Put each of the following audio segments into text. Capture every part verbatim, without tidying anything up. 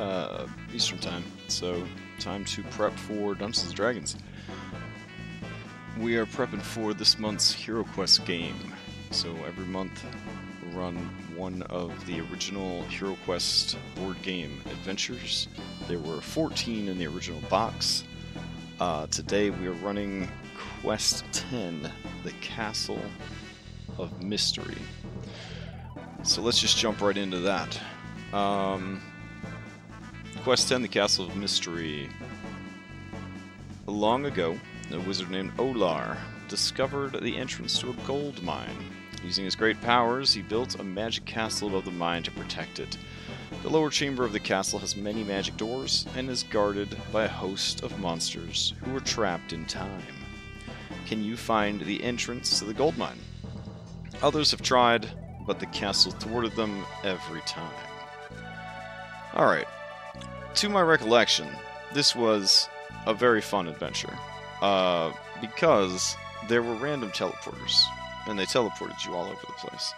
uh, Eastern time, so time to prep for Dungeons and Dragons. We are prepping for this month's Hero Quest game. So every month we run one of the original Hero Quest board game adventures. There were fourteen in the original box. Uh, today we are running Quest ten, the Castle of Mystery. So let's just jump right into that. Um, Quest ten, the Castle of Mystery. Long ago, a wizard named Ollar discovered the entrance to a gold mine. Using his great powers, he built a magic castle above the mine to protect it. The lower chamber of the castle has many magic doors and is guarded by a host of monsters who were trapped in time. Can you find the entrance to the gold mine? Others have tried, but the castle thwarted them every time. Alright, to my recollection, this was a very fun adventure, uh, because there were random teleporters, and they teleported you all over the place.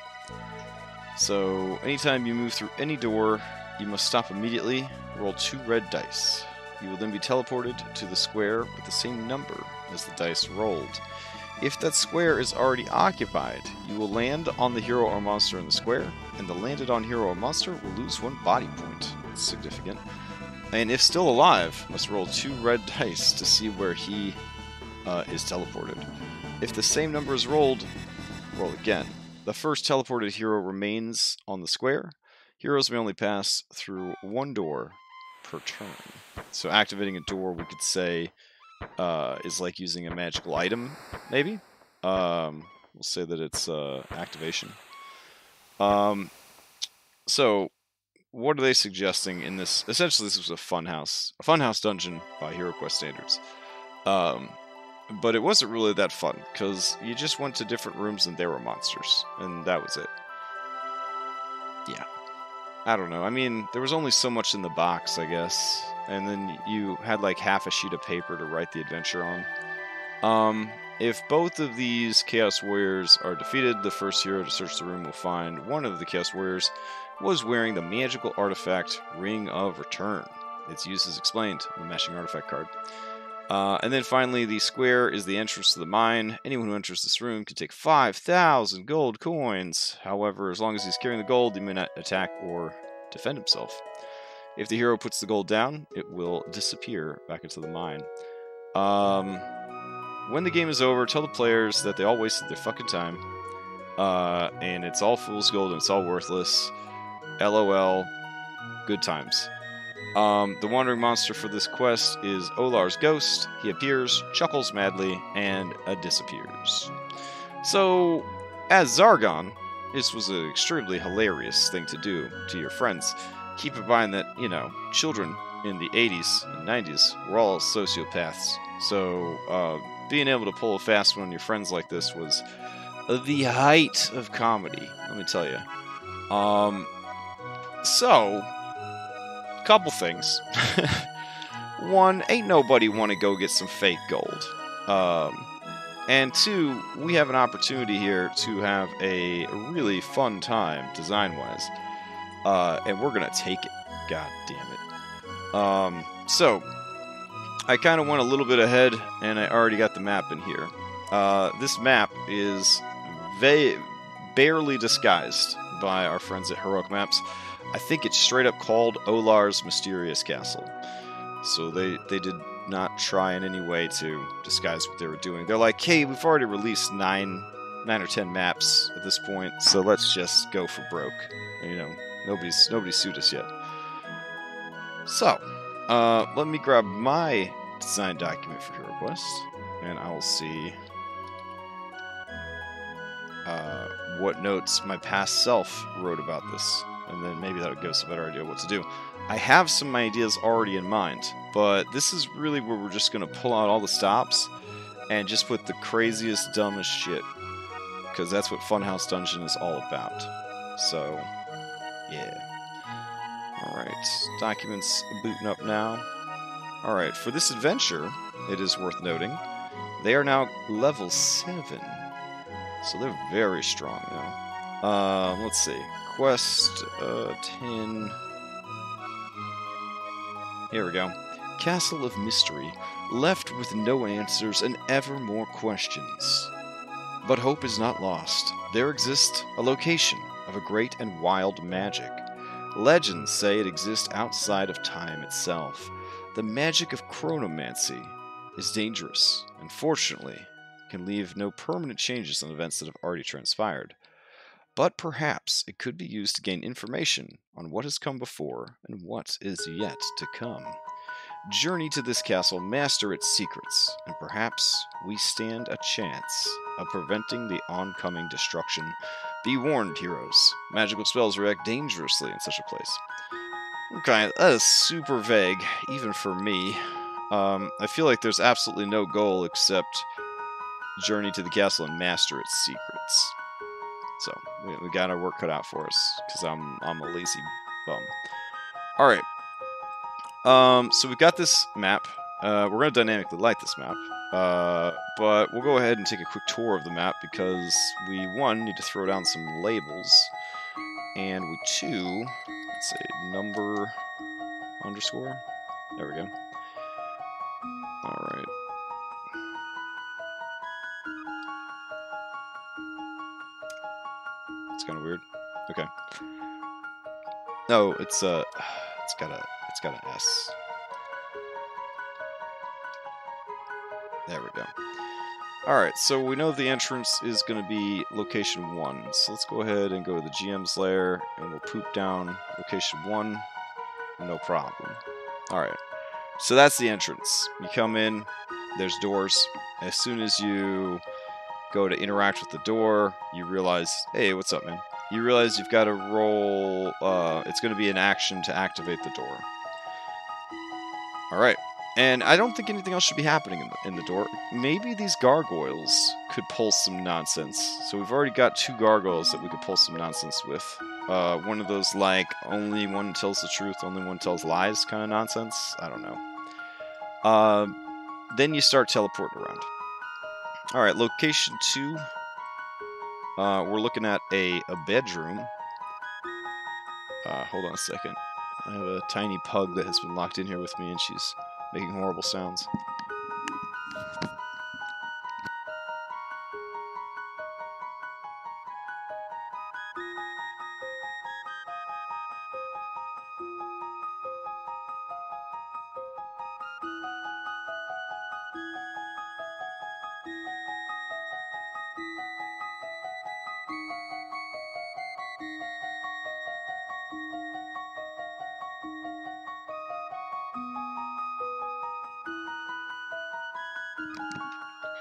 So, anytime you move through any door, you must stop immediately, roll two red dice. You will then be teleported to the square with the same number as the dice rolled. If that square is already occupied, you will land on the hero or monster in the square, and the landed on hero or monster will lose one body point. That's significant. And if still alive, must roll two red dice to see where he uh, is teleported. If the same number is rolled, roll again. The first teleported hero remains on the square. Heroes may only pass through one door per turn. So activating a door, we could say, uh, is like using a magical item, maybe? Um, we'll say that it's uh, activation. Um, so, what are they suggesting in this? Essentially, this was a funhouse, a funhouse dungeon by HeroQuest standards. Um... But it wasn't really that fun, because you just went to different rooms and there were monsters, and that was it. Yeah. I don't know. I mean, there was only so much in the box, I guess. And then you had like half a sheet of paper to write the adventure on. Um, if both of these Chaos Warriors are defeated, the first hero to search the room will find one of the Chaos Warriors was wearing the magical artifact Ring of Return. Its use is explained in the matching artifact card. Uh, and then finally, the square is the entrance to the mine. Anyone who enters this room can take five thousand gold coins. However, as long as he's carrying the gold, he may not attack or defend himself. If the hero puts the gold down, it will disappear back into the mine. Um, when the game is over, tell the players that they all wasted their fucking time. Uh, and it's all fool's gold and it's all worthless. LOL. Good times. Um, the wandering monster for this quest is Ollar's ghost. He appears, chuckles madly, and uh, disappears. So, as Zargon, this was an extremely hilarious thing to do to your friends. Keep in mind that, you know, children in the eighties and nineties were all sociopaths. So, uh, being able to pull a fast one on your friends like this was the height of comedy, let me tell you. Um, so... couple things. One, ain't nobody want to go get some fake gold. Um, and two, we have an opportunity here to have a really fun time, design-wise. Uh, and we're going to take it. God damn it. Um, so, I kind of went a little bit ahead, and I already got the map in here. Uh, this map is va- barely disguised by our friends at Heroic Maps. I think it's straight up called Ollar's Mysterious Castle. So they, they did not try in any way to disguise what they were doing. They're like, hey, we've already released nine, nine or ten maps at this point, so let's just go for broke. You know, nobody's nobody's sued us yet. So, uh, let me grab my design document for Hero Quest, and I'll see uh, what notes my past self wrote about this. And then maybe that would give us a better idea of what to do. I have some ideas already in mind, but this is really where we're just going to pull out all the stops and just put the craziest, dumbest shit. Because that's what Funhouse Dungeon is all about. So, yeah. Alright, documents booting up now. Alright, for this adventure, it is worth noting, they are now level seven. So they're very strong now. Uh, let's see. Quest uh, ten Here we go. Castle of Mystery, left with no answers and ever more questions. But hope is not lost. There exists a location of a great and wild magic. Legends say it exists outside of time itself. The magic of chronomancy is dangerous, and fortunately, can leave no permanent changes on events that have already transpired. But perhaps it could be used to gain information on what has come before and what is yet to come. Journey to this castle, master its secrets, and perhaps we stand a chance of preventing the oncoming destruction. Be warned, heroes. Magical spells react dangerously in such a place. Okay, that is super vague, even for me. Um, I feel like there's absolutely no goal except journey to the castle and master its secrets. So, we, we got our work cut out for us, because I'm, I'm a lazy bum. Alright. Um, so we've got this map. Uh, we're going to dynamically light this map. Uh, but we'll go ahead and take a quick tour of the map because we, one, need to throw down some labels. And we, two, let's say number underscore. There we go. Alright. It's kind of weird. Okay. No, it's, uh, it's got a... It's got an S. There we go. Alright, so we know the entrance is going to be location one. So let's go ahead and go to the G M's lair, and we'll poop down location one. No problem. Alright, so that's the entrance. You come in, there's doors. As soon as you go to interact with the door, you realize, hey, what's up, man? You realize you've got to roll... Uh, it's going to be an action to activate the door. Alright, and I don't think anything else should be happening in the, in the door. Maybe these gargoyles could pull some nonsense. So we've already got two gargoyles that we could pull some nonsense with. Uh, one of those, like, only one tells the truth, only one tells lies kind of nonsense. I don't know. Uh, then you start teleporting around. Alright, location two. Uh, we're looking at a, a bedroom. Uh, hold on a second. I have a tiny pug that has been locked in here with me, and she's making horrible sounds.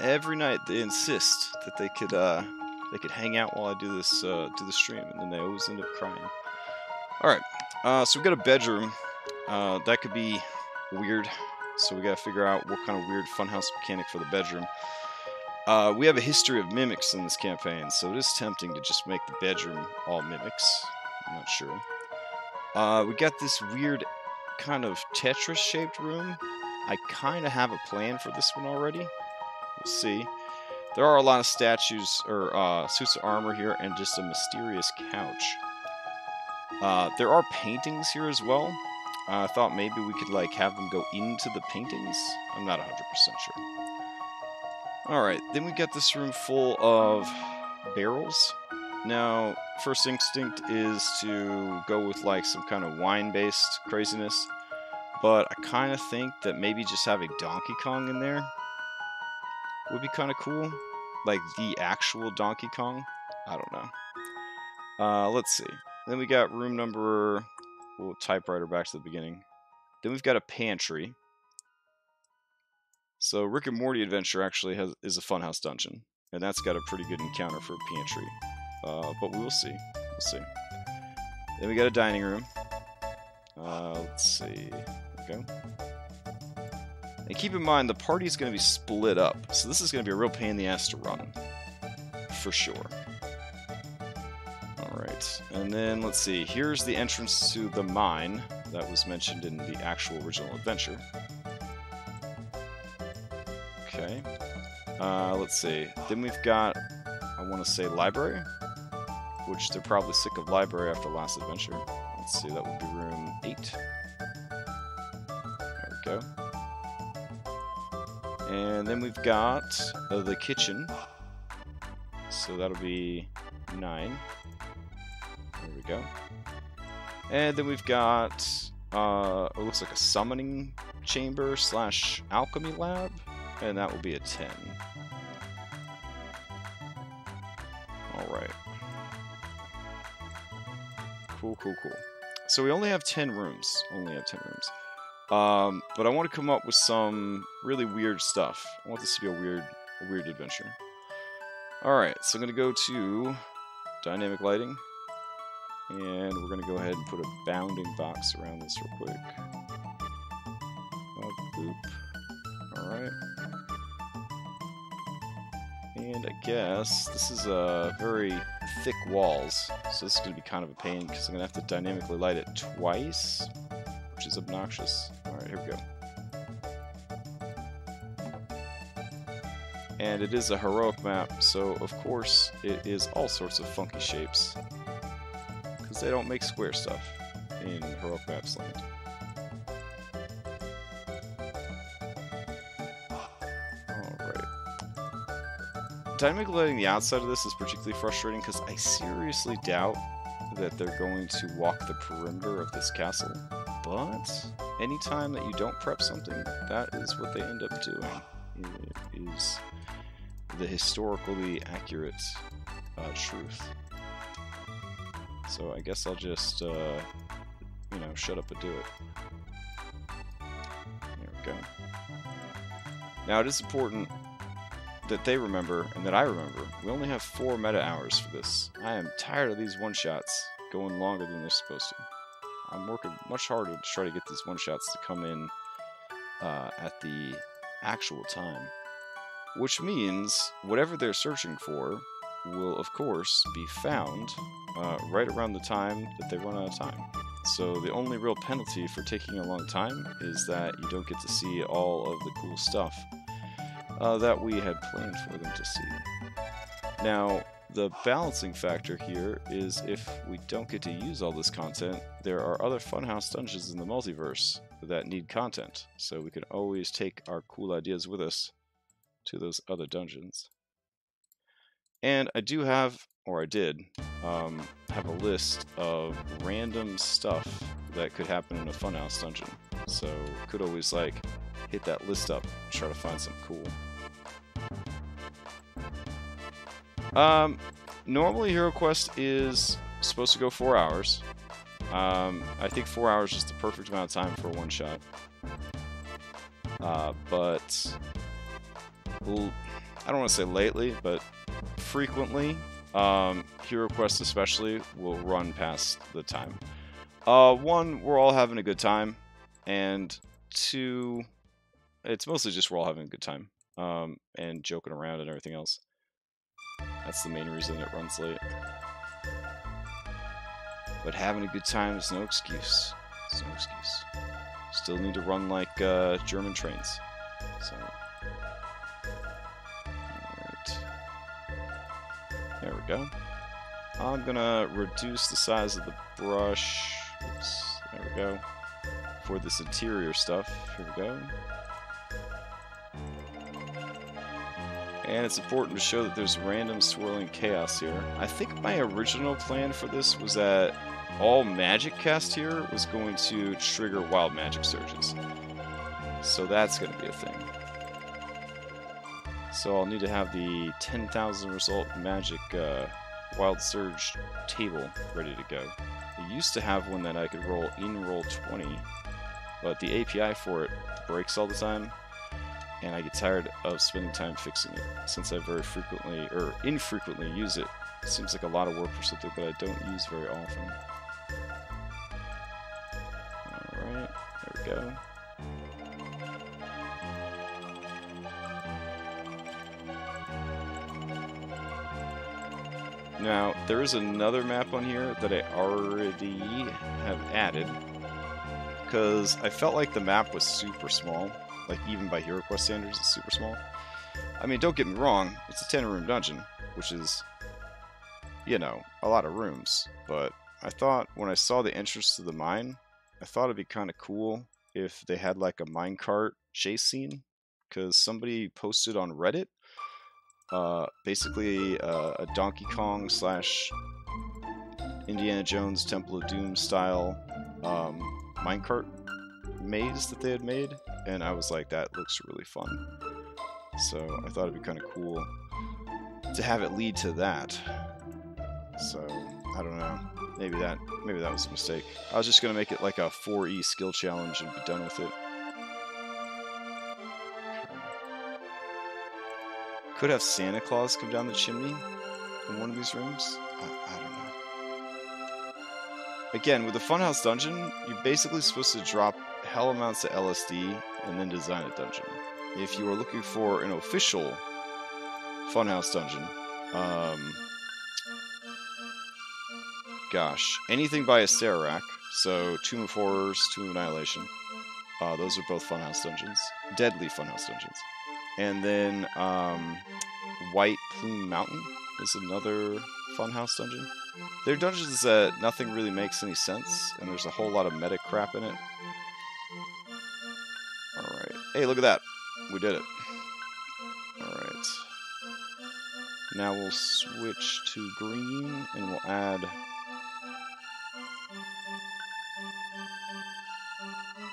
Every night they insist that they could uh, they could hang out while I do this uh, do the stream, and then they always end up crying. All right, uh, so we got a bedroom uh, that could be weird. So we got to figure out what kind of weird funhouse mechanic for the bedroom. Uh, we have a history of mimics in this campaign, so it is tempting to just make the bedroom all mimics. I'm not sure. Uh, we got this weird kind of Tetris-shaped room. I kind of have a plan for this one already. We'll see. There are a lot of statues or uh, suits of armor here and just a mysterious couch. Uh, there are paintings here as well. Uh, I thought maybe we could like have them go into the paintings. I'm not one hundred percent sure. Alright, then we got this room full of barrels. Now, first instinct is to go with like some kind of wine-based craziness. But I kind of think that maybe just having Donkey Kong in there would be kind of cool. Like the actual Donkey Kong. I don't know. Uh, let's see. Then we got room number... We'll typewriter back to the beginning. Then we've got a pantry. So Rick and Morty Adventure actually has, is a funhouse dungeon. And that's got a pretty good encounter for a pantry. Uh, but we'll see. We'll see. Then we got a dining room. Uh, let's see. Okay. And keep in mind, the party is going to be split up, so this is going to be a real pain in the ass to run, for sure. Alright, and then, let's see, here's the entrance to the mine that was mentioned in the actual original adventure. Okay, uh, let's see, then we've got, I want to say library, which they're probably sick of library after last adventure. Let's see, that would be room eight. go. And then we've got uh, the kitchen. So that'll be nine. There we go. And then we've got, uh, it looks like a summoning chamber slash alchemy lab. And that will be a ten. Alright. Cool, cool, cool. So we only have ten rooms. Only have ten rooms. Um, but I want to come up with some really weird stuff. I want this to be a weird, a weird adventure. Alright, so I'm going to go to dynamic lighting. And we're going to go ahead and put a bounding box around this real quick. Oh, boop. Alright. And I guess this is a uh, very thick walls, so this is going to be kind of a pain because I'm going to have to dynamically light it twice, which is obnoxious. Alright, here we go. And it is a heroic map, so of course it is all sorts of funky shapes. They don't make square stuff in Heroic Maps land. Alright. Dynamically lighting the outside of this is particularly frustrating because I seriously doubt that they're going to walk the perimeter of this castle. But anytime that you don't prep something, that is what they end up doing. It is the historically accurate uh, truth. So I guess I'll just, uh, you know, shut up and do it. There we go. Now it is important that they remember, and that I remember, we only have four meta hours for this. I am tired of these one-shots going longer than they're supposed to. I'm working much harder to try to get these one-shots to come in uh, at the actual time. Which means, whatever they're searching for will, of course, be found Uh, right around the time that they run out of time. So the only real penalty for taking a long time is that you don't get to see all of the cool stuff uh, that we had planned for them to see. Now, the balancing factor here is if we don't get to use all this content, there are other funhouse dungeons in the multiverse that need content, so we can always take our cool ideas with us to those other dungeons. And I do have, or I did, um, have a list of random stuff that could happen in a funhouse dungeon. So could always like hit that list up and try to find something cool. Um, normally Hero Quest is supposed to go four hours. Um, I think four hours is the perfect amount of time for a one shot. Uh, but l I don't want to say lately, but frequently, um, Hero Quest especially, will run past the time. Uh, one, we're all having a good time, and two, it's mostly just we're all having a good time, um, and joking around and everything else. That's the main reason it runs late. But having a good time is no excuse. It's no excuse. Still need to run like, uh, German trains. So... there we go. I'm gonna reduce the size of the brush. Oops, there we go. For this interior stuff. Here we go. And it's important to show that there's random swirling chaos here. I think my original plan for this was that all magic cast here was going to trigger wild magic surges. So that's gonna be a thing. So I'll need to have the ten thousand result magic uh, wild surge table ready to go. I used to have one that I could roll in roll twenty, but the A P I for it breaks all the time, and I get tired of spending time fixing it. Since I very frequently, or infrequently, use it, it seems like a lot of work for something that I don't use very often. Alright, there we go. Now, there is another map on here that I already have added, because I felt like the map was super small. Like, even by HeroQuest standards, it's super small. I mean, don't get me wrong, it's a ten room dungeon, which is, you know, a lot of rooms. But I thought, when I saw the entrance to the mine, I thought it'd be kind of cool if they had like a minecart chase scene, because somebody posted on Reddit uh, basically uh, a Donkey Kong slash Indiana Jones Temple of Doom style um, minecart maze that they had made, and I was like, that looks really fun. So I thought it'd be kind of cool to have it lead to that. So I don't know. Maybe that maybe that was a mistake. I was just gonna make it like a four E skill challenge and be done with it. Could have Santa Claus come down the chimney in one of these rooms? I, I don't know. Again, with the Funhouse dungeon, you're basically supposed to drop hell amounts of L S D and then design a dungeon. If you are looking for an official Funhouse dungeon, um, gosh, anything by Acererak, so Tomb of Horrors, Tomb of Annihilation, uh, those are both Funhouse dungeons, deadly Funhouse dungeons. And then um, White Plume Mountain is another Funhouse dungeon. They're dungeons that nothing really makes any sense, and there's a whole lot of meta crap in it. Alright, hey, look at that, we did it. Alright, now we'll switch to green, and we'll add...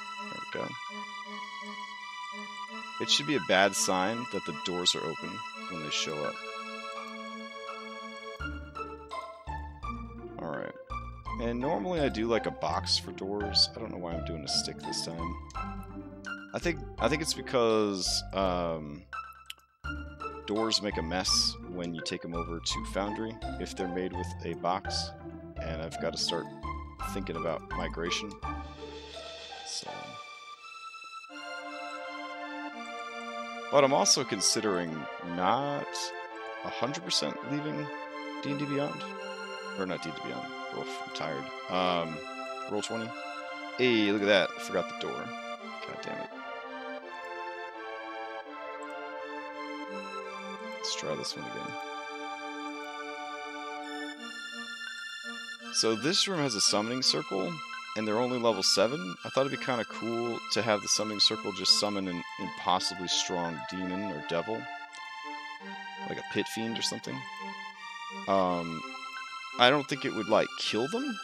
There we go. It should be a bad sign that the doors are open when they show up. Alright. And normally I do like a box for doors. I don't know why I'm doing a stick this time. I think I think it's because um, doors make a mess when you take them over to Foundry if they're made with a box. And I've got to start thinking about migration. So... But I'm also considering not one hundred percent leaving D and D Beyond. Or not D and D Beyond. Oof, I'm tired. Um, Roll twenty. Hey, look at that. I forgot the door. God damn it. Let's try this one again. So this room has a summoning circle, and they're only level seven, I thought it'd be kind of cool to have the summoning circle just summon an impossibly strong demon or devil. Like a pit fiend or something. Um, I don't think it would, like, kill them,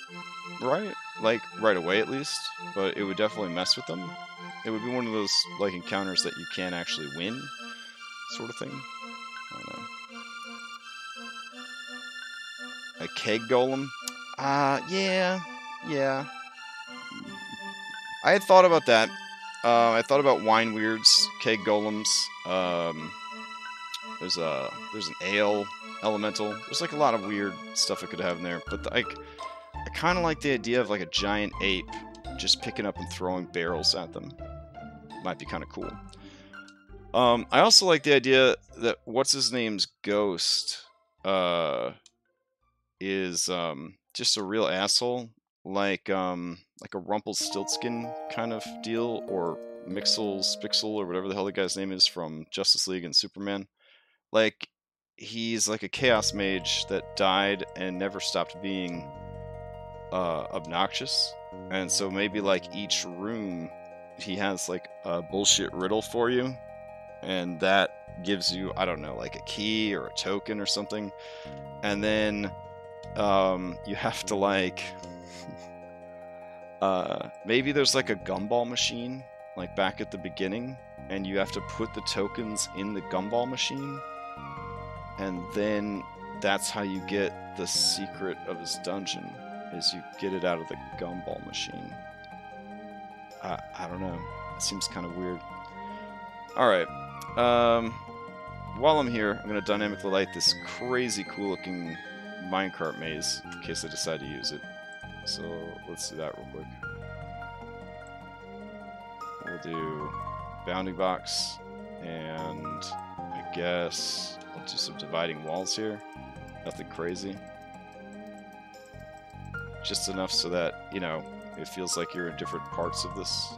right? Like, right away at least, but it would definitely mess with them. It would be one of those, like, encounters that you can't actually win, sort of thing. I don't know. A keg golem? Uh, yeah, yeah. I had thought about that. Uh, I thought about wine weirds, keg golems. Um, there's a there's an ale elemental. There's like a lot of weird stuff I could have in there. But like, the, I kind of like the idea of like a giant ape just picking up and throwing barrels at them. Might be kind of cool. Um, I also like the idea that what's his name's ghost uh, is um, just a real asshole. Like um like a Rumpelstiltskin kind of deal, or Mxyzptlk or whatever the hell the guy's name is from Justice League and Superman. Like, he's like a chaos mage that died and never stopped being uh obnoxious. And so maybe like each room he has like a bullshit riddle for you, and that gives you, I don't know, like a key or a token or something. And then um you have to like Uh, maybe there's like a gumball machine, like back at the beginning, and you have to put the tokens in the gumball machine, and then that's how you get the secret of his dungeon, is you get it out of the gumball machine. I, I don't know. It seems kind of weird. Alright. Um, while I'm here, I'm going to dynamically light this crazy cool looking minecart maze, in case I decide to use it. So let's do that real quick. We'll do bounding box, and I guess I'll do some dividing walls here. Nothing crazy. Just enough so that, you know, it feels like you're in different parts of this.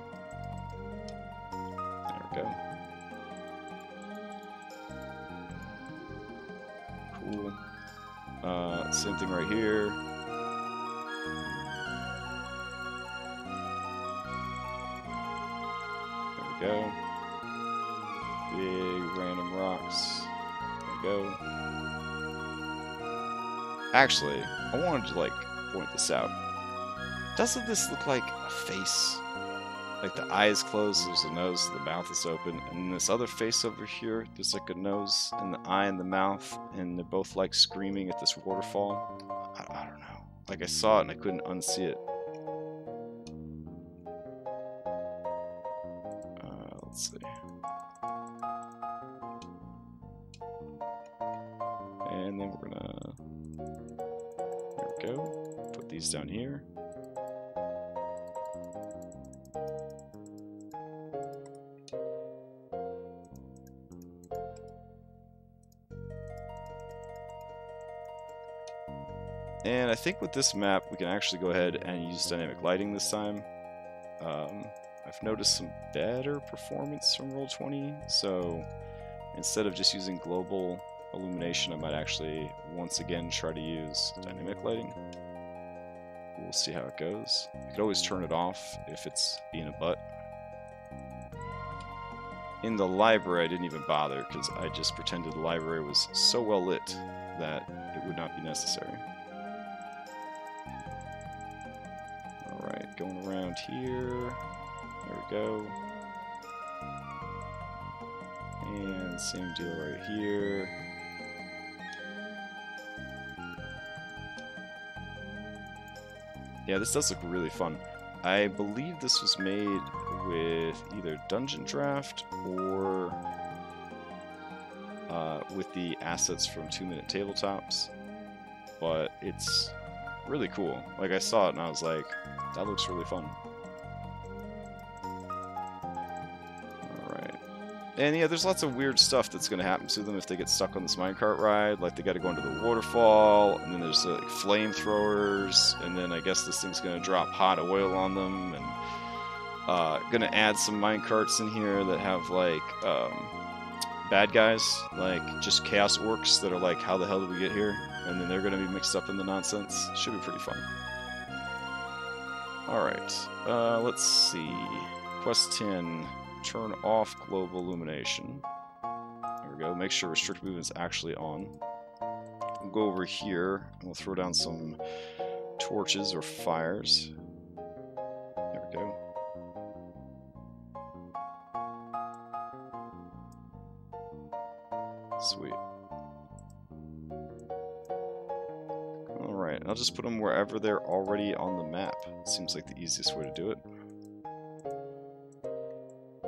There we go. Cool. Uh, same thing right here. go. Big random rocks. There we go. Actually, I wanted to, like, point this out. Doesn't this look like a face? Like, the eye is closed, there's a nose, the mouth is open, and this other face over here, there's like a nose and the eye and the mouth, and they're both like screaming at this waterfall. I, I don't know. Like, I saw it and I couldn't unsee it. Uh, let's see. And then we're gonna... There we go. Put these down here. And I think with this map, we can actually go ahead and use dynamic lighting this time. Um, I've noticed some better performance from Roll twenty, so instead of just using global illumination, I might actually once again try to use dynamic lighting. We'll see how it goes. You could always turn it off if it's being a butt. In the library, I didn't even bother because I just pretended the library was so well lit that it would not be necessary. Going around here. There we go. And same deal right here. Yeah, this does look really fun. I believe this was made with either Dungeon Draft or uh, with the assets from Two Minute Tabletops. But it's really cool. Like, I saw it and I was like, that looks really fun. Alright. And yeah, there's lots of weird stuff that's going to happen to them if they get stuck on this minecart ride. Like, they got to go into the waterfall, and then there's like flamethrowers, and then I guess this thing's going to drop hot oil on them, and uh, going to add some minecarts in here that have like um, bad guys, like just chaos orcs that are like, how the hell did we get here? And then they're going to be mixed up in the nonsense. Should be pretty fun. Alright, uh, let's see. Quest ten, turn off global illumination. There we go, make sure restrict movement's actually on. We'll go over here, and we'll throw down some torches or fires. There we go. Sweet. Alright, I'll just put them wherever they're already on the map. Seems like the easiest way to do it.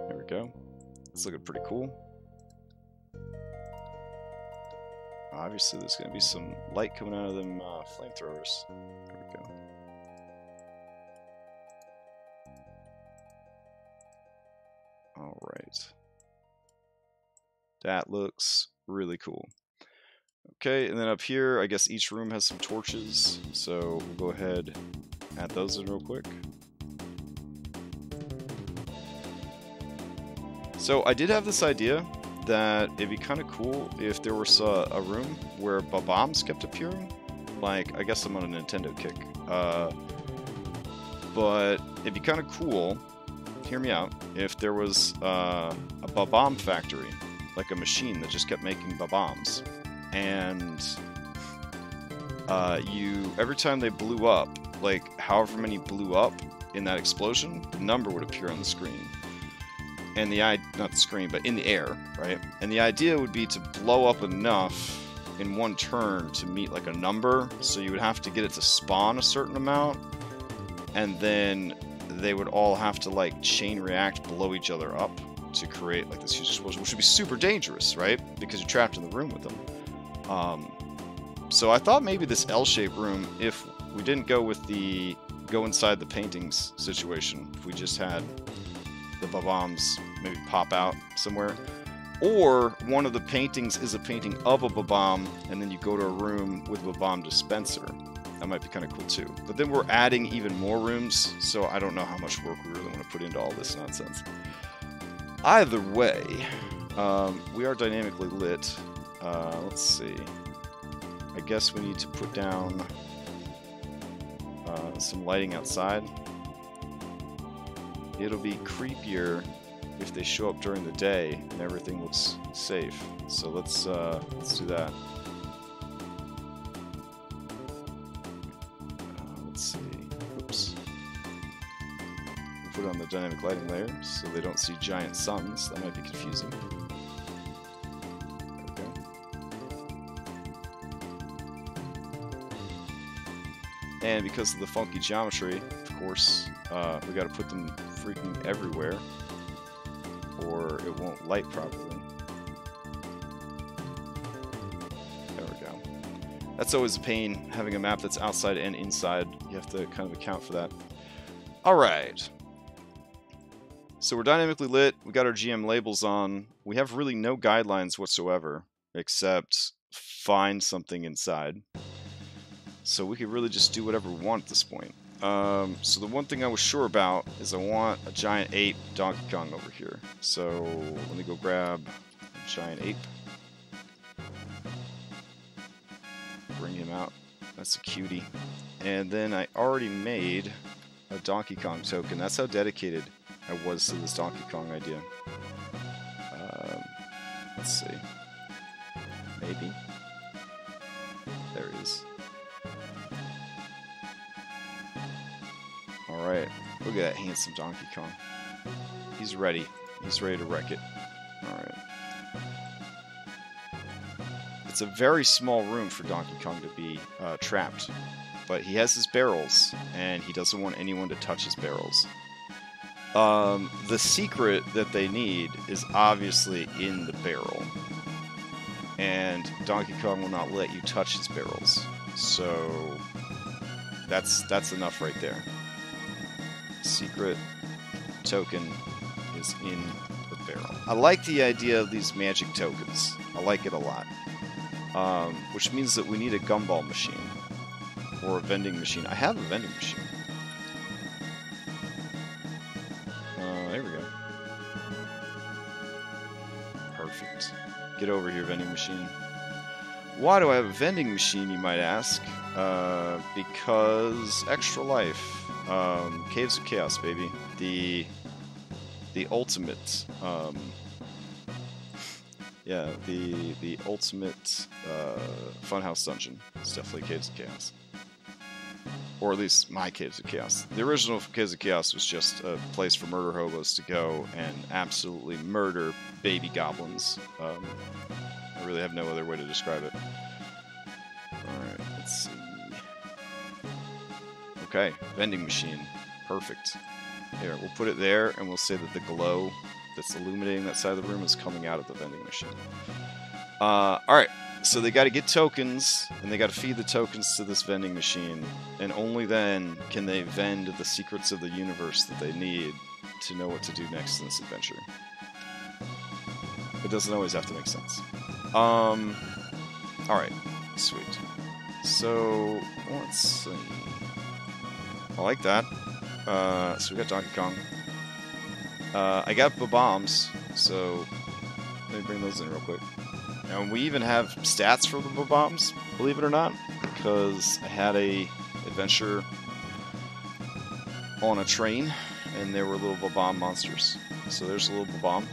There we go. It's looking pretty cool. Obviously there's going to be some light coming out of them uh, flamethrowers. There we go. Alright. That looks really cool. Okay, and then up here, I guess each room has some torches, so we'll go ahead and add those in real quick. So I did have this idea that it'd be kind of cool if there was a, a room where Bob-ombs kept appearing. Like, I guess I'm on a Nintendo kick. Uh, but it'd be kind of cool, hear me out, if there was uh, a Bob-omb factory, like a machine that just kept making Bob-ombs. And uh, you, every time they blew up, like however many blew up in that explosion, the number would appear on the screen. And the I, not the screen, but in the air, right? And the idea would be to blow up enough in one turn to meet like a number. So you would have to get it to spawn a certain amount, and then they would all have to like chain react, blow each other up to create like this huge explosion, which would be super dangerous, right? Because you're trapped in the room with them. Um, so I thought maybe this L-shaped room, if we didn't go with the go inside the paintings situation, if we just had the Bob-ombs maybe pop out somewhere, or one of the paintings is a painting of a Bob-omb, and then you go to a room with a Bob-omb dispenser. That might be kind of cool too. But then we're adding even more rooms, so I don't know how much work we really want to put into all this nonsense. Either way, um, we are dynamically lit. Uh, let's see. I guess we need to put down uh, some lighting outside. It'll be creepier if they show up during the day and everything looks safe. So let's uh, let's do that. Uh, let's see. Oops. We'll put it on the dynamic lighting layer so they don't see giant suns. That might be confusing. And because of the funky geometry, of course, uh, we gotta put them freaking everywhere, or it won't light properly. There we go. That's always a pain, having a map that's outside and inside. You have to kind of account for that. Alright. So we're dynamically lit, we got our G M labels on. We have really no guidelines whatsoever, except find something inside. So we could really just do whatever we want at this point. Um, so the one thing I was sure about is I want a giant ape Donkey Kong over here. So let me go grab a giant ape. Bring him out. That's a cutie. And then I already made a Donkey Kong token. That's how dedicated I was to this Donkey Kong idea. Um, let's see. Maybe. There he is. Alright, look at that handsome Donkey Kong. He's ready. He's ready to wreck it. Alright. It's a very small room for Donkey Kong to be uh, trapped. But he has his barrels, and he doesn't want anyone to touch his barrels. Um, the secret that they need is obviously in the barrel. And Donkey Kong will not let you touch his barrels. So, that's, that's enough right there. Secret token is in the barrel. I like the idea of these magic tokens. I like it a lot. Um, which means that we need a gumball machine. Or a vending machine. I have a vending machine. Uh, there we go. Perfect. Get over here, vending machine. Why do I have a vending machine, you might ask? Uh, because Extra Life. Um, Caves of Chaos, baby. The the ultimate, um, yeah, the the ultimate uh, funhouse dungeon. It's definitely Caves of Chaos, or at least my Caves of Chaos. The original Caves of Chaos was just a place for murder hobos to go and absolutely murder baby goblins. Um, I really have no other way to describe it. All right, let's see. Okay, vending machine. Perfect. Here, we'll put it there, and we'll say that the glow that's illuminating that side of the room is coming out of the vending machine. Uh, Alright, so they gotta get tokens, and they gotta feed the tokens to this vending machine, and only then can they vend the secrets of the universe that they need to know what to do next in this adventure. It doesn't always have to make sense. Um, Alright, sweet. So, let's see. I like that. Uh, so we got Donkey Kong. Uh, I got Bob-ombs, so let me bring those in real quick. And we even have stats for the Bob-ombs, believe it or not, because I had a adventure on a train, and there were little Bob-omb monsters. So there's a little Bob-omb.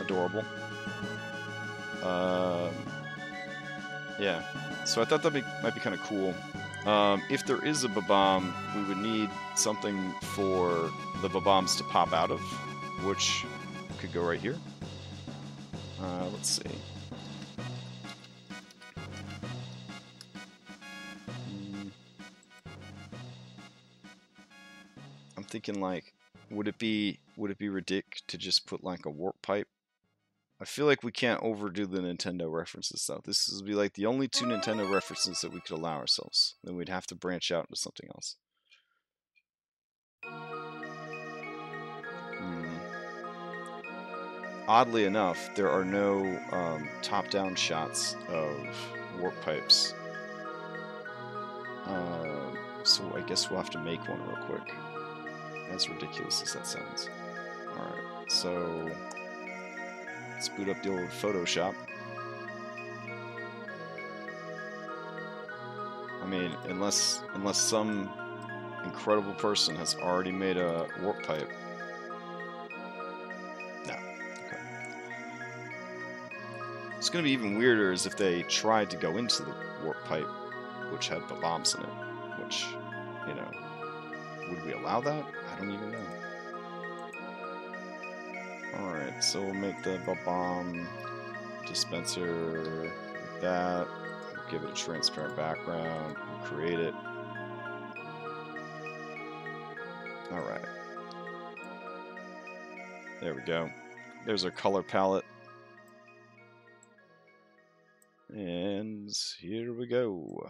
Adorable. Uh, yeah. So I thought that might be kind of cool. Um, if there is a Bob-omb, we would need something for the Bob-ombs to pop out of, which could go right here. Uh, let's see. I'm thinking, like, would it be would it be ridiculous to just put like a warp pipe? I feel like we can't overdo the Nintendo references, though. This would be like the only two Nintendo references that we could allow ourselves. Then we'd have to branch out into something else. Mm. Oddly enough, there are no um, top-down shots of warp pipes. Uh, so I guess we'll have to make one real quick. As ridiculous as that sounds. Alright, so... let's boot up the old Photoshop. I mean, unless unless some incredible person has already made a warp pipe. No. Okay. It's going to be even weirder is if they tried to go into the warp pipe, which had the bombs in it, which, you know, would we allow that? I don't even know. Alright, so we'll make the Bob-omb dispenser like that. Give it a transparent background, create it. Alright. There we go. There's our color palette. And here we go.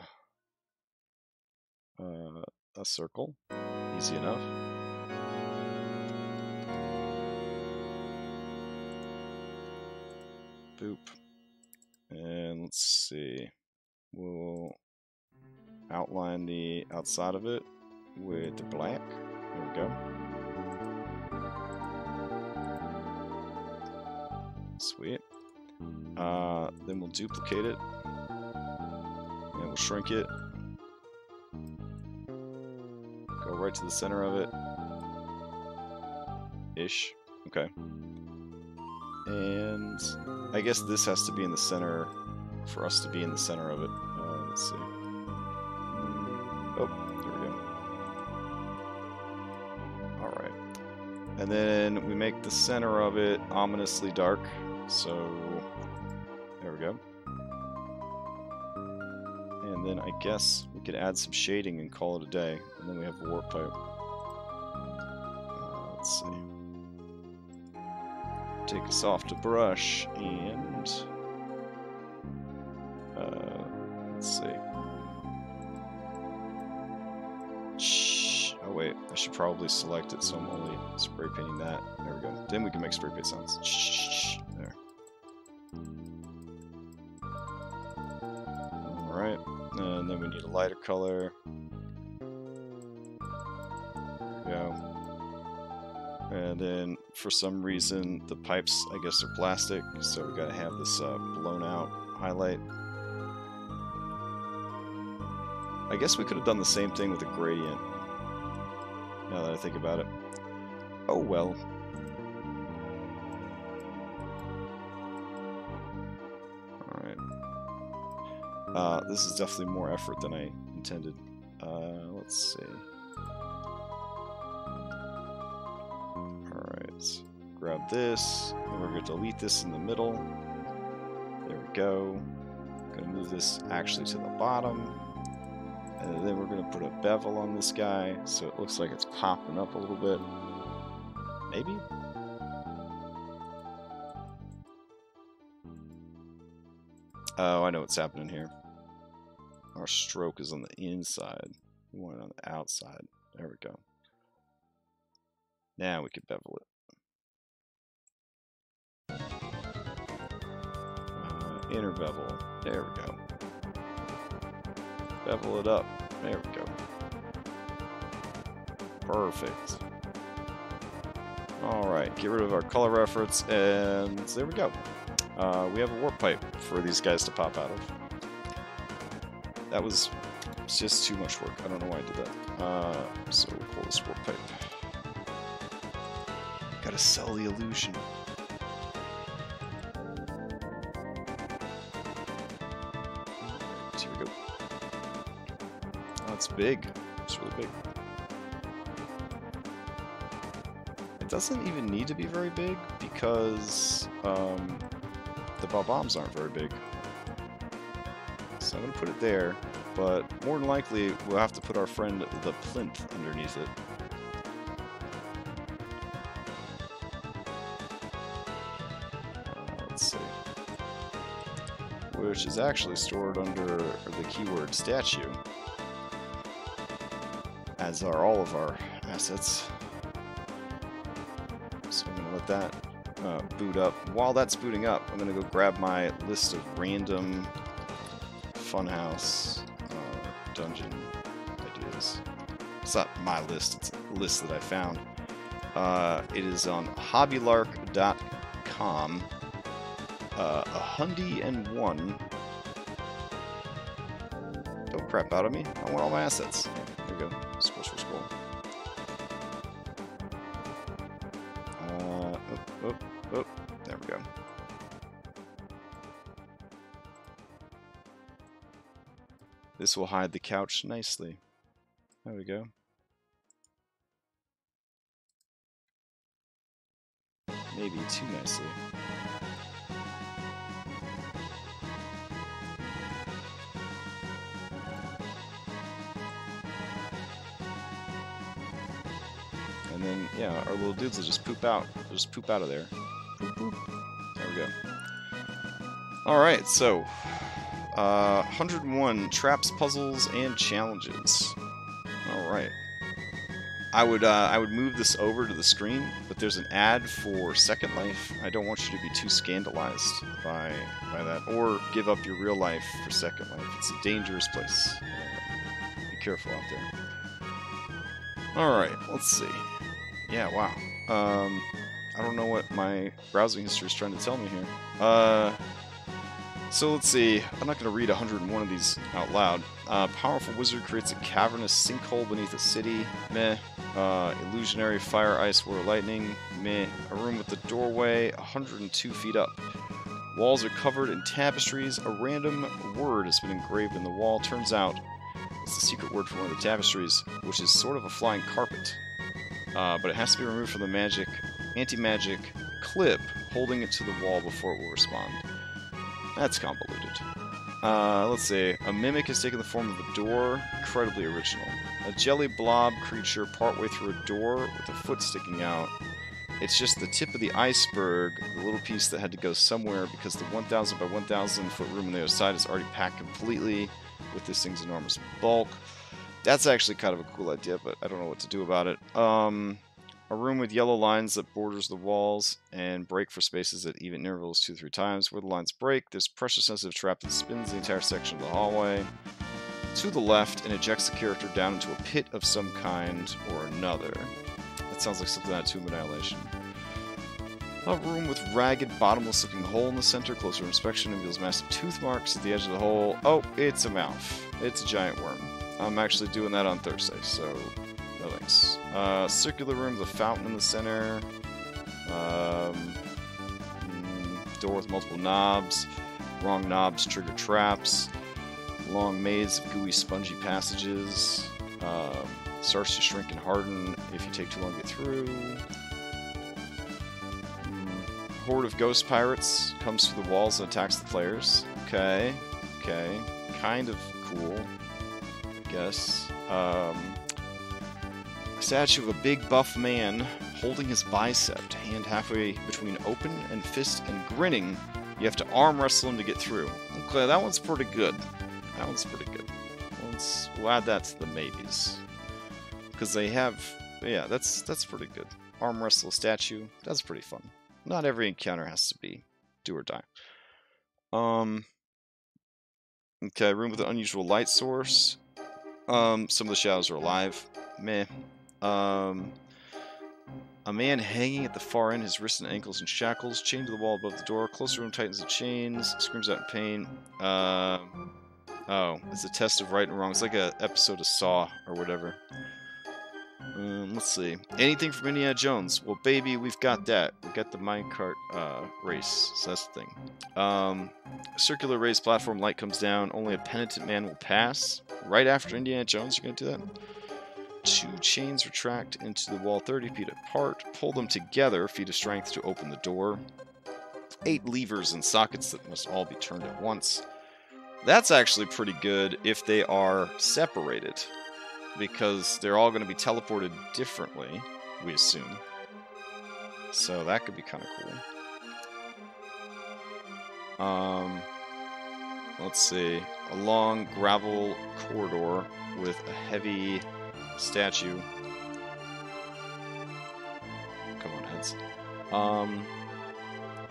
Uh, a circle. Easy enough. Boop. And let's see. We'll outline the outside of it with the black. There we go. Sweet. Uh, then we'll duplicate it. And we'll shrink it. Go right to the center of it. Ish. Okay. And I guess this has to be in the center for us to be in the center of it. Uh, let's see. Oh. And then we make the center of it ominously dark, so there we go. And then I guess we could add some shading and call it a day, and then we have the warp pipe. Uh, let's see. Take a soft brush and uh, let's see. Wait, I should probably select it, so I'm only spray painting that. There we go. Then we can make spray paint sounds. Shh, there. Alright, and then we need a lighter color. There we go. And then, for some reason, the pipes, I guess, are plastic, so we gotta have this uh, blown out highlight. I guess we could have done the same thing with a gradient. Now that I think about it. Oh well. Alright. Uh, this is definitely more effort than I intended. Uh, let's see. Alright. Grab this. And we're going to delete this in the middle. There we go. Going to move this actually to the bottom. And then we're going to put a bevel on this guy, so it looks like it's popping up a little bit. Maybe? Oh, I know what's happening here. Our stroke is on the inside. We want it on the outside. There we go. Now we can bevel it. Uh, inner bevel. There we go. Bevel it up. There we go. Perfect. Alright, get rid of our color reference, and there we go. Uh, we have a warp pipe for these guys to pop out of. That was just too much work. I don't know why I did that. Uh, so we'll pull this warp pipe. Gotta sell the illusion. It's big. It's really big. It doesn't even need to be very big because um, the Bob-ombs aren't very big. So I'm going to put it there, but more than likely we'll have to put our friend the plinth underneath it. Uh, let's see. Which is actually stored under the keyword statue. As are all of our assets. So I'm going to let that uh, boot up. While that's booting up, I'm going to go grab my list of random funhouse uh, dungeon ideas. It's not my list, it's a list that I found. Uh, it is on Hobbylark dot com. Uh, a hundy and one. Don't crap out of me. I want all my assets. There we go. Scroll, scroll, scroll. Uh, oh, oh, Oh, there we go. This will hide the couch nicely. There we go. Maybe too nicely. And then, yeah, our little dudes will just poop out. They'll just poop out of there. Boop, boop. There we go. Alright, so... Uh, one hundred and one traps, puzzles, and challenges. All right. I would uh, I would move this over to the screen, but there's an ad for Second Life. I don't want you to be too scandalized by by that, or give up your real life for Second Life. It's a dangerous place. Uh, be careful out there. All right. Let's see. Yeah. Wow. Um, I don't know what my browsing history is trying to tell me here. Uh. So let's see, I'm not going to read one hundred and one of these out loud. Uh, powerful wizard creates a cavernous sinkhole beneath a city. Meh. Uh, illusionary fire, ice, water, lightning. Meh. A room with a doorway one hundred and two feet up. Walls are covered in tapestries. A random word has been engraved in the wall. Turns out it's the secret word for one of the tapestries, which is sort of a flying carpet. Uh, but it has to be removed from the magic, anti-magic clip holding it to the wall before it will respond. That's convoluted. Uh, let's see. A mimic has taken the form of a door. Incredibly original. A jelly blob creature partway through a door with a foot sticking out. It's just the tip of the iceberg, the little piece that had to go somewhere because the one thousand by one thousand foot room on the other side is already packed completely with this thing's enormous bulk. That's actually kind of a cool idea, but I don't know what to do about it. Um... A room with yellow lines that borders the walls and break for spaces at even intervals two three times. Where the lines break, there's a pressure-sensitive trap that spins the entire section of the hallway to the left and ejects the character down into a pit of some kind or another. That sounds like something out of Tomb of Annihilation. A room with ragged, bottomless-looking hole in the center. Closer inspection reveals massive tooth marks at the edge of the hole. Oh, it's a mouth. It's a giant worm. I'm actually doing that on Thursday, so... Thanks. Uh, circular room with a fountain in the center. Um, door with multiple knobs. Wrong knobs trigger traps. Long maze of gooey, spongy passages. Um, starts to shrink and harden if you take too long to get through. Mm, horde of ghost pirates comes through the walls and attacks the players. Okay. Okay. Kind of cool, I guess. Um... A statue of a big buff man holding his bicep, hand halfway between open and fist and grinning. You have to arm wrestle him to get through. Okay, that one's pretty good. That one's pretty good. Let's, we'll add that to the maybes. Because they have... Yeah, that's that's pretty good. Arm wrestle statue. That's pretty fun. Not every encounter has to be do or die. Um. Okay, room with an unusual light source. Um, some of the shadows are alive. Meh. Um, a man hanging at the far end, his wrists and ankles in shackles, chained to the wall above the door. Closer room tightens the chains, screams out in pain. Uh, oh, it's a test of right and wrong. It's like an episode of Saw or whatever. Um, let's see. Anything from Indiana Jones. Well, baby, we've got that. We've got the minecart uh, race, so that's the thing. Um, circular raised platform, light comes down. Only a penitent man will pass. Right after Indiana Jones, you're going to do that? Two chains retract into the wall thirty feet apart. Pull them together, feet of strength, to open the door. Eight levers and sockets that must all be turned at once. That's actually pretty good if they are separated, because they're all going to be teleported differently, we assume. So that could be kind of cool. Um... Let's see. A long gravel corridor with a heavy... statue. Come on, heads. Um,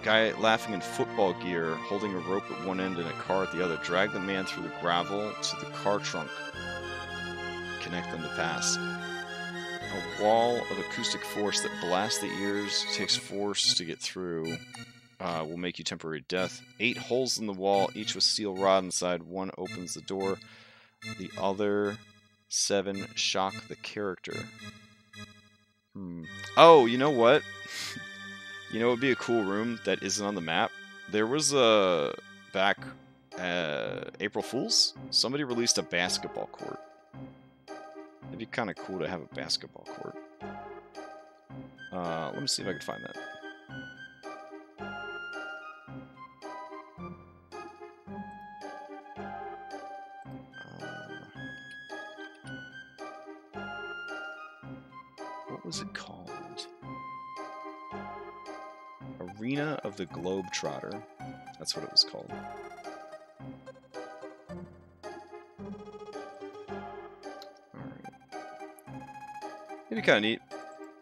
guy laughing in football gear, holding a rope at one end and a car at the other. Drag the man through the gravel to the car trunk. Connect them to pass. A wall of acoustic force that blasts the ears, takes force to get through, uh, will make you temporary death. Eight holes in the wall, each with steel rod inside. One opens the door, the other... Seven, shock the character. Hmm. Oh, you know what? You know, it would be a cool room that isn't on the map. There was a back uh, April Fool's. Somebody released a basketball court. It'd be kind of cool to have a basketball court. Uh, let me see if I can find that. What was it called? Arena of the Globetrotter. That's what it was called. Alright. It'd be kind of neat.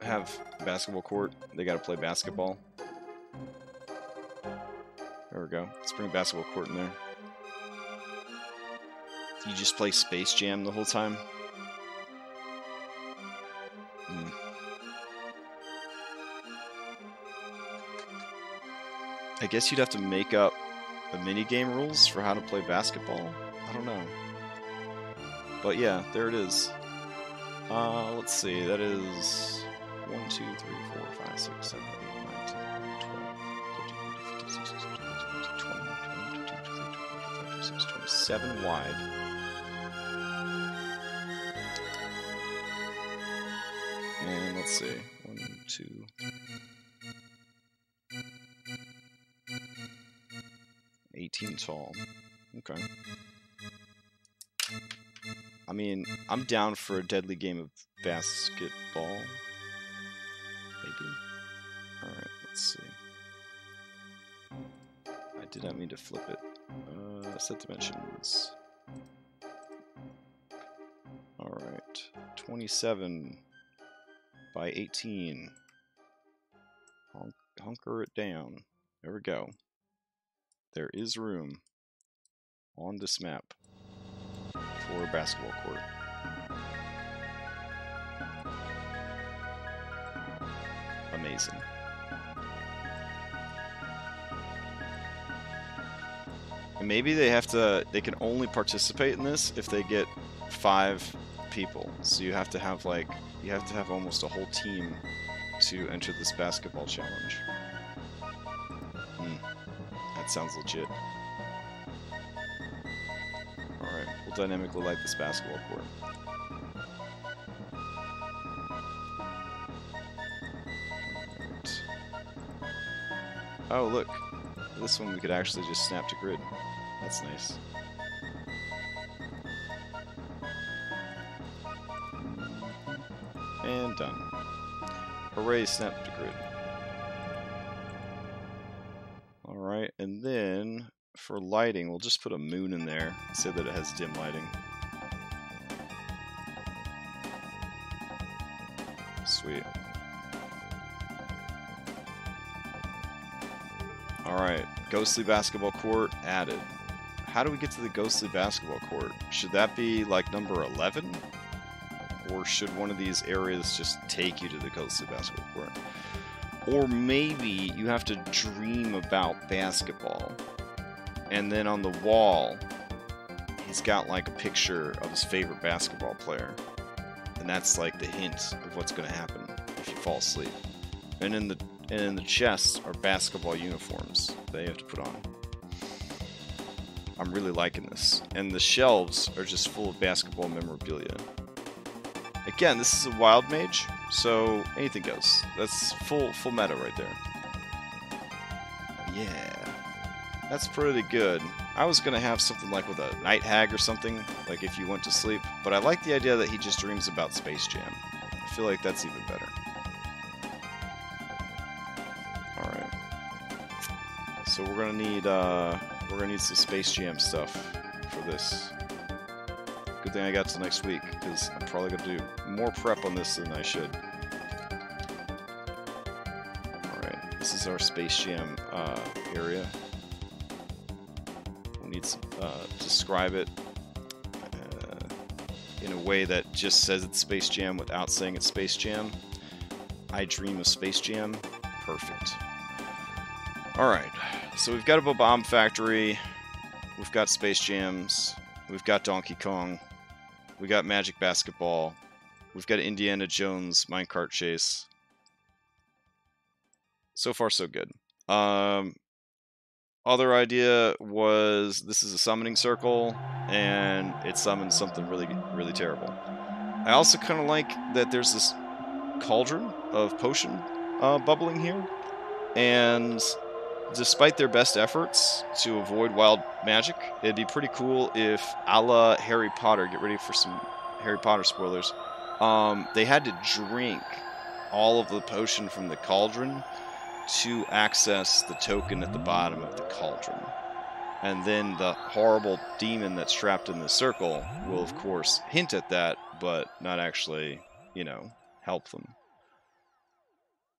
Have a basketball court. They gotta play basketball. There we go. Let's bring a basketball court in there. You just play Space Jam the whole time? I guess you'd have to make up the minigame rules for how to play basketball. I don't know. But yeah, there it is. Uh, let's see, that is one, two, three, four, five, six, seven, eight, nine, ten, twelve, thirteen, fourteen, fifteen, sixteen, seventeen, eighteen, nineteen, twenty, twenty-one, twenty-two, twenty-three, twenty-four, twenty-five, twenty-six, twenty-seven wide. And let's see, one, two. eighteen tall. Okay. I mean, I'm down for a deadly game of basketball. Maybe. Alright, let's see. I did not mean to flip it. Uh, set dimensions. Alright. twenty-seven by eighteen. Hon- hunker it down. There we go. There is room on this map for a basketball court. Amazing. And maybe they have to, they can only participate in this if they get five people. So you have to have like, you have to have almost a whole team to enter this basketball challenge. That sounds legit. Alright, we'll dynamically light this basketball court. Right. Oh, look. This one we could actually just snap to grid. That's nice. And done. Hooray, snap to grid. And then, for lighting, we'll just put a moon in there, so that it has dim lighting. Sweet. Alright, ghostly basketball court added. How do we get to the ghostly basketball court? Should that be, like, number eleven? Or should one of these areas just take you to the ghostly basketball court? Or maybe you have to dream about basketball. And then on the wall, he's got like a picture of his favorite basketball player. And that's like the hint of what's gonna happen if you fall asleep. And in the and in the chests are basketball uniforms that you have to put on. I'm really liking this. And the shelves are just full of basketball memorabilia. Again, this is a wild mage, so anything goes. That's full full meta right there. Yeah. That's pretty good. I was going to have something like with a night hag or something, like if you went to sleep, but I like the idea that he just dreams about Space Jam. I feel like that's even better. Alright. So we're going to need uh, we're gonna need some Space Jam stuff for this. Good thing I got to next week, because I'm probably going to do more prep on this than I should. Alright, this is our Space Jam uh, area. We'll need to uh, describe it uh, in a way that just says it's Space Jam without saying it's Space Jam. I dream of Space Jam. Perfect. Alright, so we've got a Bob-omb factory. We've got Space Jams. We've got Donkey Kong. We got Magic Basketball. We've got Indiana Jones minecart chase. So far, so good. Um, other idea was this is a summoning circle, and it summons something really, really terrible. I also kind of like that there's this cauldron of potion uh, bubbling here, and despite their best efforts to avoid wild magic, it'd be pretty cool if, a la Harry Potter, get ready for some Harry Potter spoilers, um, they had to drink all of the potion from the cauldron to access the token at the bottom of the cauldron. And then the horrible demon that's trapped in the circle will, of course, hint at that, but not actually, you know, help them.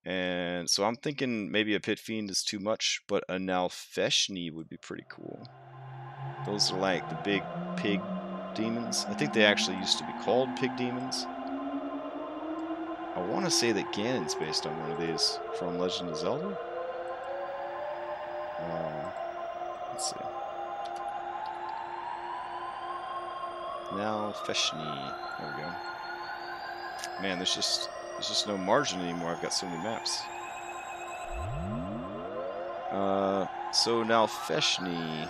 And so I'm thinking maybe a Pit Fiend is too much, but a Nalfeshnee would be pretty cool. Those are like the big pig demons. I think they actually used to be called pig demons. I want to say that Ganon's based on one of these from Legend of Zelda. Uh, let's see. Nalfeshnee. There we go. Man, there's just... There's just no margin anymore. I've got so many maps. Uh, so Nalfeshnee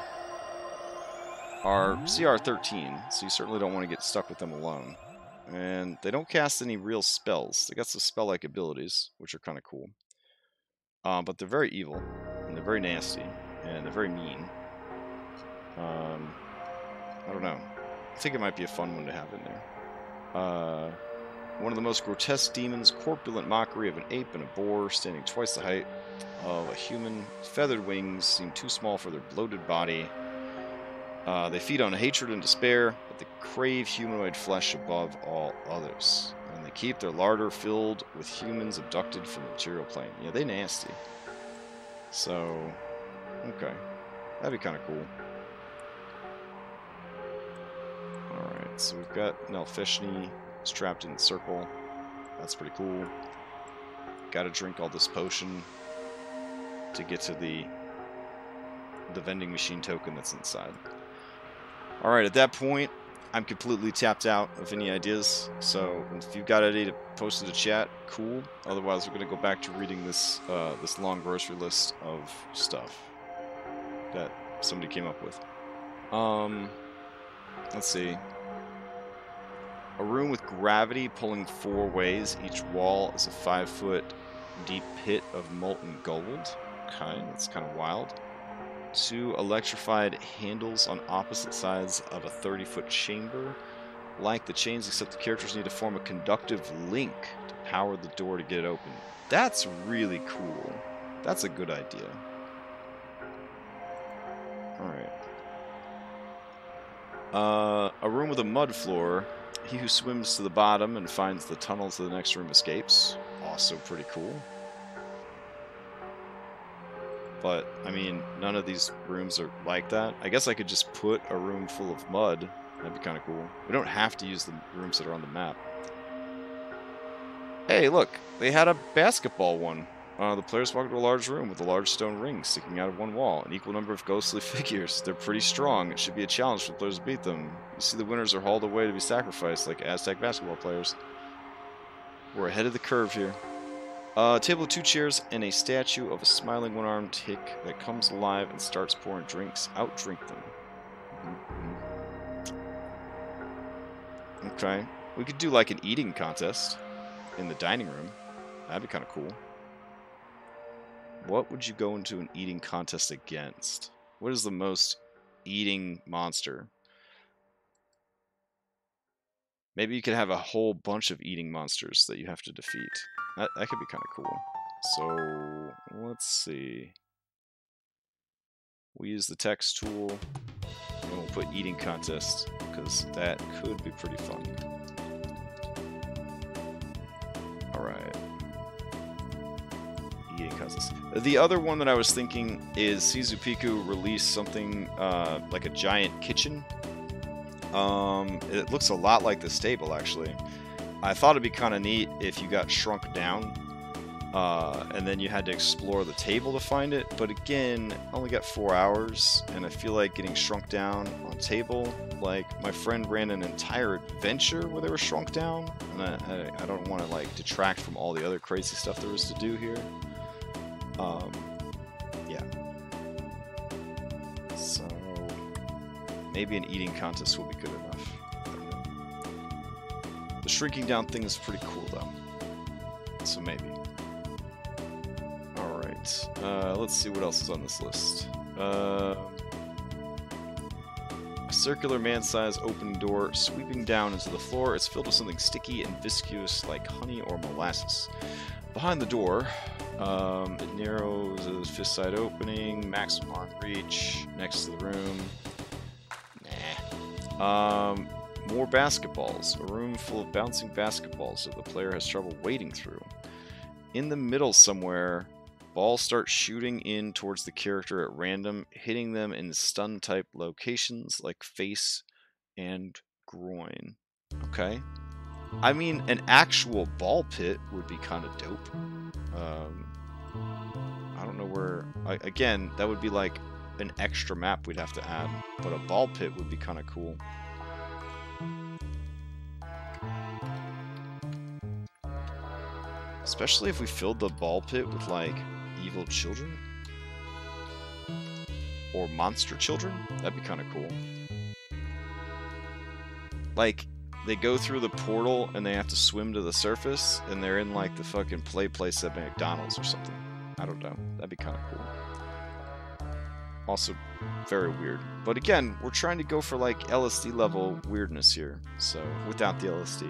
are C R thirteen, so you certainly don't want to get stuck with them alone. And they don't cast any real spells. They got some spell-like abilities, which are kind of cool. Uh, but they're very evil, and they're very nasty, and they're very mean. Um, I don't know. I think it might be a fun one to have in there. Uh... One of the most grotesque demons, corpulent mockery of an ape and a boar, standing twice the height of a human. Feathered wings seem too small for their bloated body. Uh, they feed on hatred and despair, but they crave humanoid flesh above all others. And they keep their larder filled with humans abducted from the material plane. Yeah, they nasty. So, okay. That'd be kind of cool. Alright, so we've got Nalfeshnee trapped in the circle. That's pretty cool. Gotta drink all this potion to get to the the vending machine token that's inside. Alright, at that point I'm completely tapped out of any ideas, so if you've got any to post in the chat, cool. Otherwise we're gonna go back to reading this uh, this long grocery list of stuff that somebody came up with. Um, let's see. A room with gravity pulling four ways. Each wall is a five-foot deep pit of molten gold. Okay, that's kind of wild. Two electrified handles on opposite sides of a thirty-foot chamber. Like the chains, except the characters need to form a conductive link to power the door to get it open. That's really cool. That's a good idea. Alright. Uh, a room with a mud floor. He who swims to the bottom and finds the tunnel to the next room escapes. Also pretty cool. But, I mean, none of these rooms are like that. I guess I could just put a room full of mud. That'd be kind of cool. We don't have to use the rooms that are on the map. Hey, look. They had a basketball one. Uh, the players walk into a large room with a large stone ring sticking out of one wall. An equal number of ghostly figures. They're pretty strong. It should be a challenge for the players to beat them. You see the winners are hauled away to be sacrificed like Aztec basketball players. We're ahead of the curve here. Uh, a table of two chairs and a statue of a smiling one-armed hick that comes alive and starts pouring drinks. Outdrink them. Mm-hmm. Okay. We could do like an eating contest in the dining room. That'd be kind of cool. What would you go into an eating contest against? What is the most eating monster? Maybe you could have a whole bunch of eating monsters that you have to defeat. That, that could be kind of cool. So, let's see. We use the text tool, and we'll put eating contest, because that could be pretty fun. Alright. The other one that I was thinking is Shizupiku released something uh, like a giant kitchen. Um, it looks a lot like the stable, actually. I thought it'd be kind of neat if you got shrunk down uh, and then you had to explore the table to find it. But again, I only got four hours and I feel like getting shrunk down on table. Like, my friend ran an entire adventure where they were shrunk down, and I, I, I don't want to like detract from all the other crazy stuff there was to do here. Um, yeah. So maybe an eating contest will be good enough. The shrinking down thing is pretty cool though. So maybe. Alright. Uh, let's see what else is on this list. Uh, a circular man-sized open door sweeping down into the floor. It's filled with something sticky and viscous like honey or molasses. Behind the door, um, it narrows a fist-side opening, maximum on reach, next to the room. Nah. Um, more basketballs. A room full of bouncing basketballs that the player has trouble wading through. In the middle somewhere, balls start shooting in towards the character at random, hitting them in stun-type locations like face and groin. Okay? I mean, an actual ball pit would be kind of dope. Um, I don't know where... I, again, that would be like an extra map we'd have to add, but a ball pit would be kind of cool. Especially if we filled the ball pit with, like, evil children. Or monster children. That'd be kind of cool. Like, they go through the portal and they have to swim to the surface and they're in, like, the fucking play place at McDonald's or something. I don't know. That'd be kind of cool. Also, very weird. But again, we're trying to go for, like, L S D level weirdness here. So, without the L S D.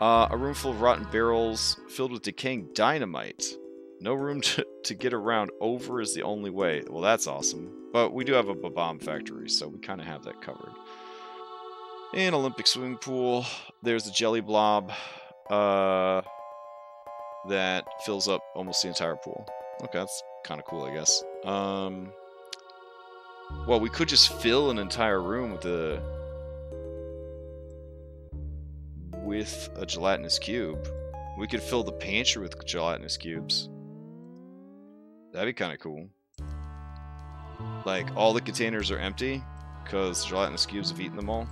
Uh, a room full of rotten barrels filled with decaying dynamite. No room to, to get around. Over is the only way. Well, that's awesome. But we do have a Bob-omb factory, so we kind of have that covered. An Olympic swimming pool. There's a jelly blob uh, that fills up almost the entire pool. Okay, that's kind of cool, I guess. Um, well, we could just fill an entire room with a... with a gelatinous cube. We could fill the pantry with gelatinous cubes. That'd be kind of cool. Like, all the containers are empty because gelatinous cubes have eaten them all.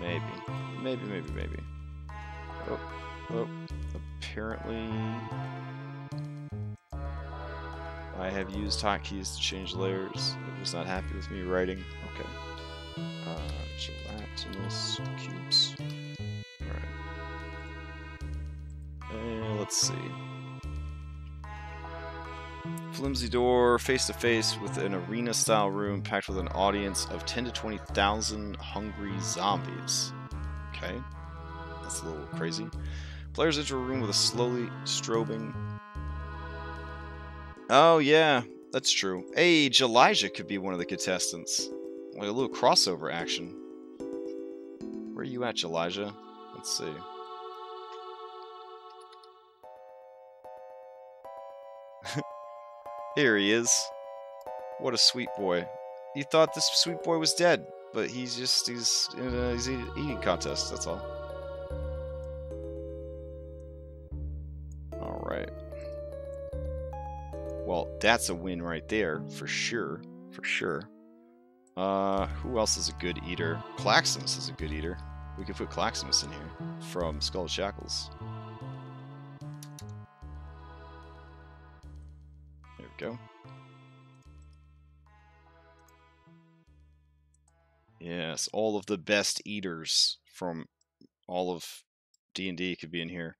Maybe. Maybe, maybe, maybe. Oh, oh. Apparently... I have used hotkeys to change layers. It was not happy with me writing. Okay. Uh, gelatinous cubes. Alright. And let's see. Flimsy door, face to face with an arena style room packed with an audience of ten to twenty thousand hungry zombies. Okay. That's a little crazy. Players enter a room with a slowly strobing. Oh, yeah, that's true. Hey, Elijah could be one of the contestants. Like a little crossover action. Where are you at, Elijah? Let's see. Here he is. What a sweet boy. You thought this sweet boy was dead, but he's just, he's in an eating contest, that's all. Alright. Well, that's a win right there, for sure, for sure. Uh, who else is a good eater? Klaxamus is a good eater. We could put Klaxamus in here from Skull and Shackles. There we go. Yes, all of the best eaters from all of D and D could be in here.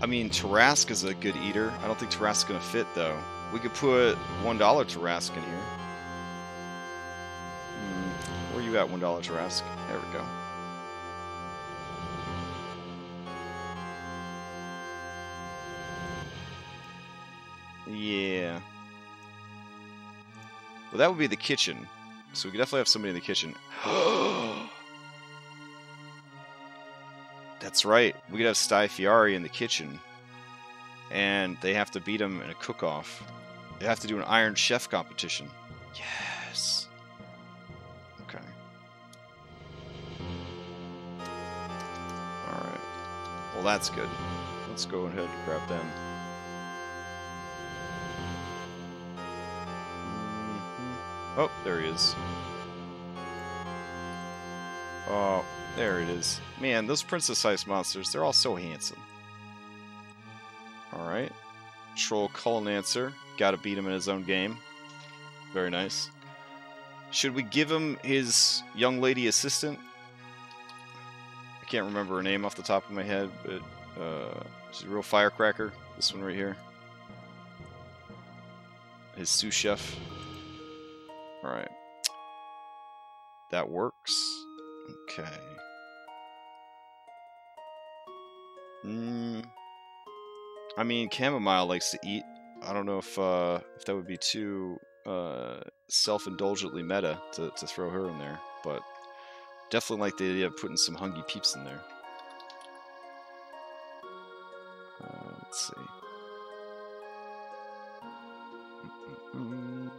I mean, Tarrasque is a good eater. I don't think Tarrasque is going to fit, though. We could put one dollar Tarrasque in here. Mm, where you at, one dollar Tarrasque? There we go. Yeah. Well, that would be the kitchen. So we could definitely have somebody in the kitchen. That's right. We could have Stai Fiari in the kitchen. And they have to beat him in a cook-off. They have to do an Iron Chef competition. Yes. Okay. Alright. Well, that's good. Let's go ahead and grab them. Mm-hmm. Oh, there he is. Oh. There it is. Man, those princess-sized monsters, they're all so handsome. Alright. Troll Cullinancer. Gotta beat him in his own game. Very nice. Should we give him his young lady assistant? I can't remember her name off the top of my head, but uh, she's a real firecracker. This one right here. His sous chef. Alright. That works. Okay. Mm, I mean, Chamomile likes to eat. I don't know if uh, if that would be too uh, self-indulgently meta to, to throw her in there, but definitely like the idea of putting some hungry peeps in there. Uh, let's see. Mm-mm-mm.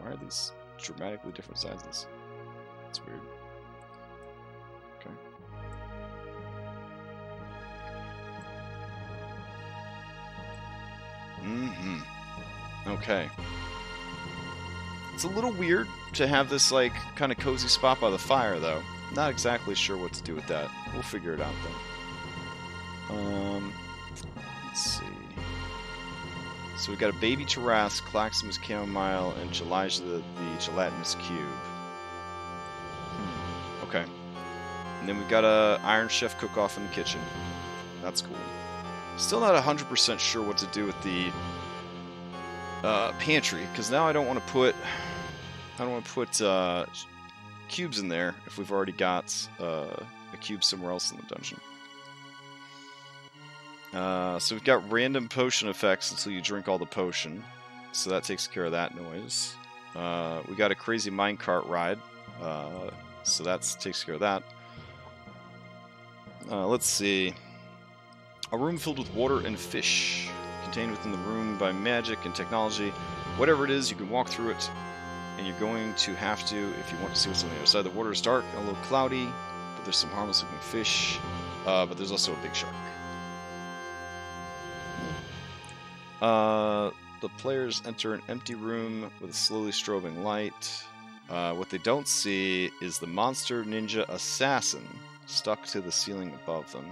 Why are these dramatically different sizes? That's weird. Okay. Mm-hmm. Okay. It's a little weird to have this, like, kind of cozy spot by the fire, though. Not exactly sure what to do with that. We'll figure it out, then. Um, let's see. So we've got a baby Tarrasque, Claxamus Chamomile, and Elijah the, the Gelatinous Cube. Hmm. Okay. And then we've got a Iron Chef cook-off in the kitchen. That's cool. Still not one hundred percent sure what to do with the uh, pantry, because now I don't want to put I don't want to put uh, cubes in there if we've already got uh, a cube somewhere else in the dungeon. Uh, so we've got random potion effects until you drink all the potion, so that takes care of that noise. Uh, we got a crazy minecart ride, uh, so that takes care of that. Uh, let's see. A room filled with water and fish, contained within the room by magic and technology. Whatever it is, you can walk through it, and you're going to have to if you want to see what's on the other side. The water is dark and a little cloudy, but there's some harmless-looking fish, uh, but there's also a big shark. Uh, the players enter an empty room with a slowly strobing light. Uh, what they don't see is the monster ninja assassin stuck to the ceiling above them.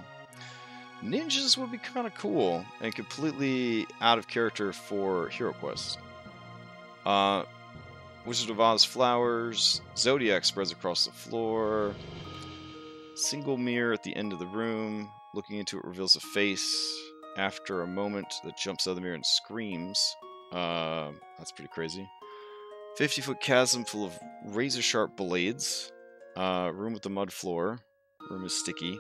Ninjas would be kind of cool and completely out of character for Hero Quest. Uh, Wizard of Oz flowers, zodiac spreads across the floor, single mirror at the end of the room. Looking into it reveals a face. After a moment, that jumps out of the mirror and screams. Uh, that's pretty crazy. fifty-foot chasm full of razor-sharp blades. Uh, room with the mud floor. Room is sticky.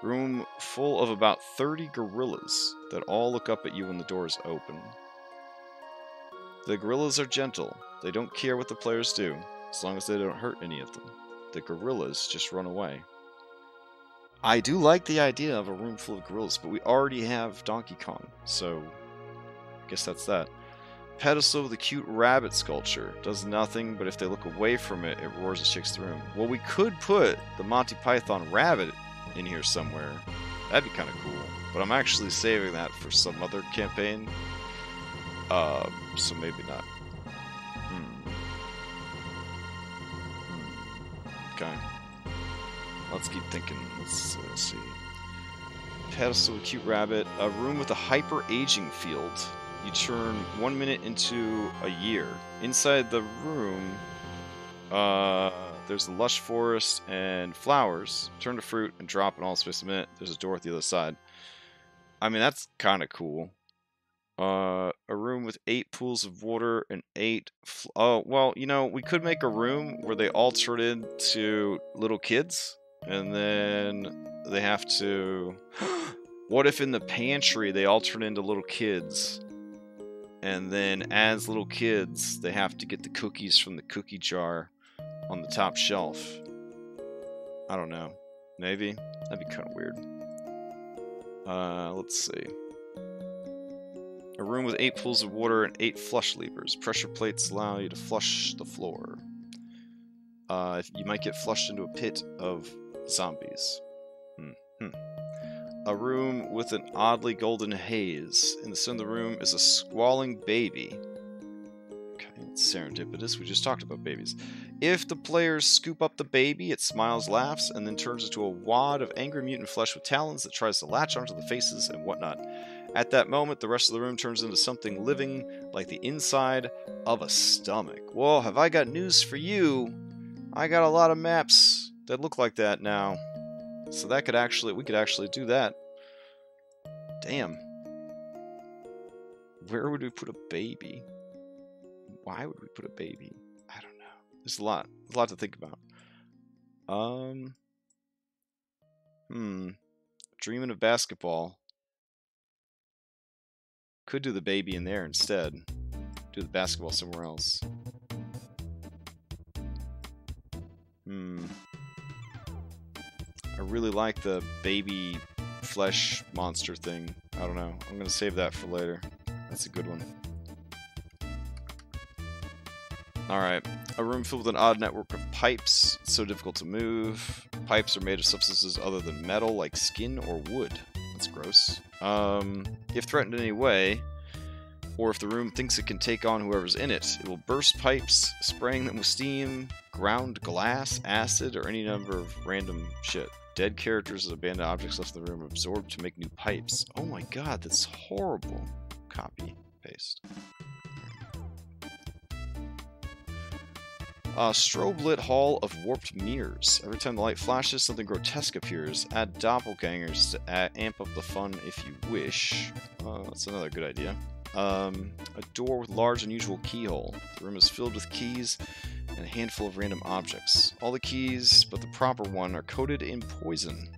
Room full of about thirty gorillas that all look up at you when the door is open. The gorillas are gentle. They don't care what the players do, as long as they don't hurt any of them. The gorillas just run away. I do like the idea of a room full of gorillas, but we already have Donkey Kong, so I guess that's that. Pedestal with a cute rabbit sculpture. Does nothing, but if they look away from it, it roars and shakes the room. Well, we could put the Monty Python rabbit in here somewhere. That'd be kind of cool, but I'm actually saving that for some other campaign, uh, so maybe not. Hmm. Hmm. Okay, let's keep thinking. Let's, let's see. Pedestal with cute rabbit. A room with a hyper aging field. You turn one minute into a year. Inside the room, uh, there's the lush forest and flowers. Turn to fruit and drop in all space a minute. There's a door at the other side. I mean, that's kind of cool. Uh, a room with eight pools of water and eight... Fl oh, well, you know, we could make a room where they all turn into little kids. And then they have to... What if in the pantry they all turn into little kids? And then as little kids, they have to get the cookies from the cookie jar on the top shelf. I don't know. Maybe? That'd be kind of weird. Uh, let's see. A room with eight pools of water and eight flush levers. Pressure plates allow you to flush the floor. Uh, you might get flushed into a pit of zombies. Mm-hmm. A room with an oddly golden haze. In the center of the room is a squalling baby. Okay. It's serendipitous. We just talked about babies. If the players scoop up the baby, it smiles, laughs, and then turns into a wad of angry mutant flesh with talons that tries to latch onto the faces and whatnot. At that moment, the rest of the room turns into something living, like the inside of a stomach. Well, have I got news for you? I got a lot of maps that look like that now. So that could actually, we could actually do that. Damn. Where would we put a baby? Why would we put a baby? I don't know. There's a lot, a lot to think about. Um, hmm. Dreaming of basketball. Could do the baby in there instead. Do the basketball somewhere else. Hmm. I really like the baby flesh monster thing. I don't know. I'm gonna save that for later. That's a good one. Alright. A room filled with an odd network of pipes. It's so difficult to move. Pipes are made of substances other than metal, like skin or wood. That's gross. Um, if threatened in any way, or if the room thinks it can take on whoever's in it, it will burst pipes, spraying them with steam, ground glass, acid, or any number of random shit. Dead characters and abandoned objects left in the room absorbed to make new pipes. Oh my god, that's horrible. Copy. Paste. Uh, strobe-lit hall of warped mirrors. Every time the light flashes, something grotesque appears. Add doppelgangers to add, amp up the fun if you wish. Uh, that's another good idea. Um, a door with large, unusual keyhole. The room is filled with keys and a handful of random objects. All the keys, but the proper one, are coated in poison.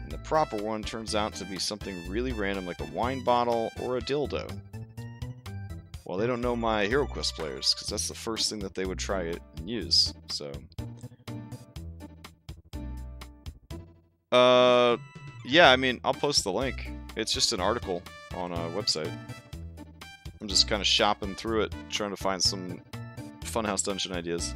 And the proper one turns out to be something really random, like a wine bottle or a dildo. Well, they don't know my Hero Quest players, because that's the first thing that they would try it and use, so... Uh, yeah, I mean, I'll post the link. It's just an article on a website. I'm just kind of shopping through it, trying to find some Funhouse Dungeon ideas.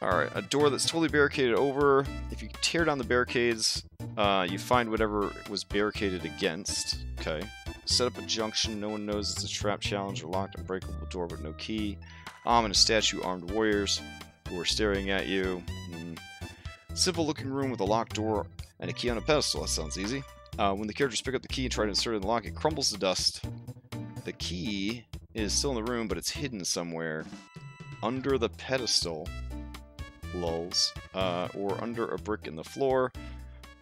Alright, a door that's totally barricaded over. If you tear down the barricades, uh, you find whatever was barricaded against. Okay. Set up a junction, no one knows it's a trap, challenge, or locked, unbreakable door with no key. Ominous statue, armed warriors who are staring at you. Mm. Simple looking room with a locked door and a key on a pedestal, that sounds easy. Uh, when the characters pick up the key and try to insert it in the lock, it crumbles to dust. The key is still in the room, but it's hidden somewhere. Under the pedestal, lulz, uh, or under a brick in the floor.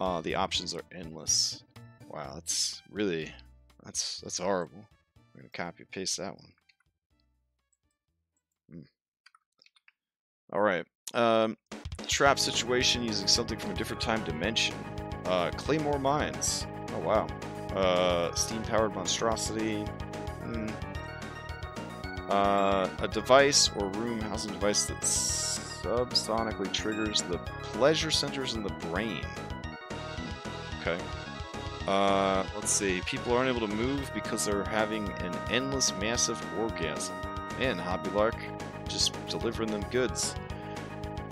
Uh, the options are endless. Wow, that's really... That's that's horrible. We're gonna copy and paste that one. Mm. All right. Um, trap situation using something from a different time dimension. Uh, Claymore mines. Oh wow. Uh, steam-powered monstrosity. Mm. Uh, a device or room housing device that subsonically triggers the pleasure centers in the brain. Okay. Uh, let's see. People aren't able to move because they're having an endless, massive orgasm. Man, Hobbylark, just delivering them goods.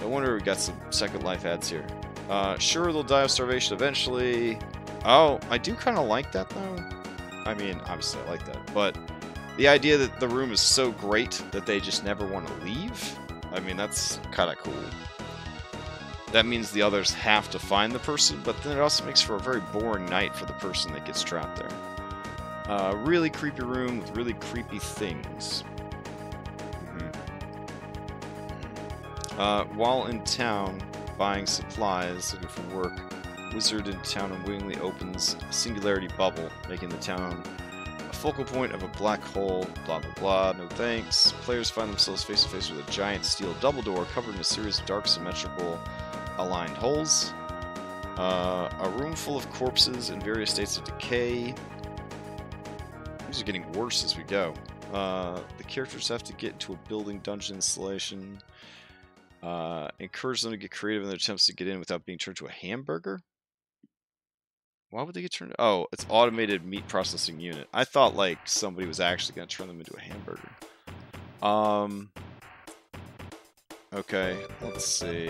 No wonder we got some Second Life ads here. Uh, sure, they'll die of starvation eventually. Oh, I do kind of like that, though. I mean, obviously I like that, but the idea that the room is so great that they just never want to leave? I mean, that's kind of cool. That means the others have to find the person, but then it also makes for a very boring night for the person that gets trapped there. Uh, really creepy room with really creepy things. Mm-hmm. uh, while in town, buying supplies, looking for work, wizard in town unwittingly opens a singularity bubble, making the town a focal point of a black hole, blah blah blah, no thanks. Players find themselves face to face with a giant steel double door covered in a series of dark symmetrical aligned holes, uh, a room full of corpses in various states of decay. These are getting worse as we go. Uh, the characters have to get into a building dungeon installation. Uh, encourage them to get creative in their attempts to get in without being turned to a hamburger? Why would they get turned? Oh, it's automated meat processing unit. I thought like somebody was actually going to turn them into a hamburger. Um... Okay, let's see.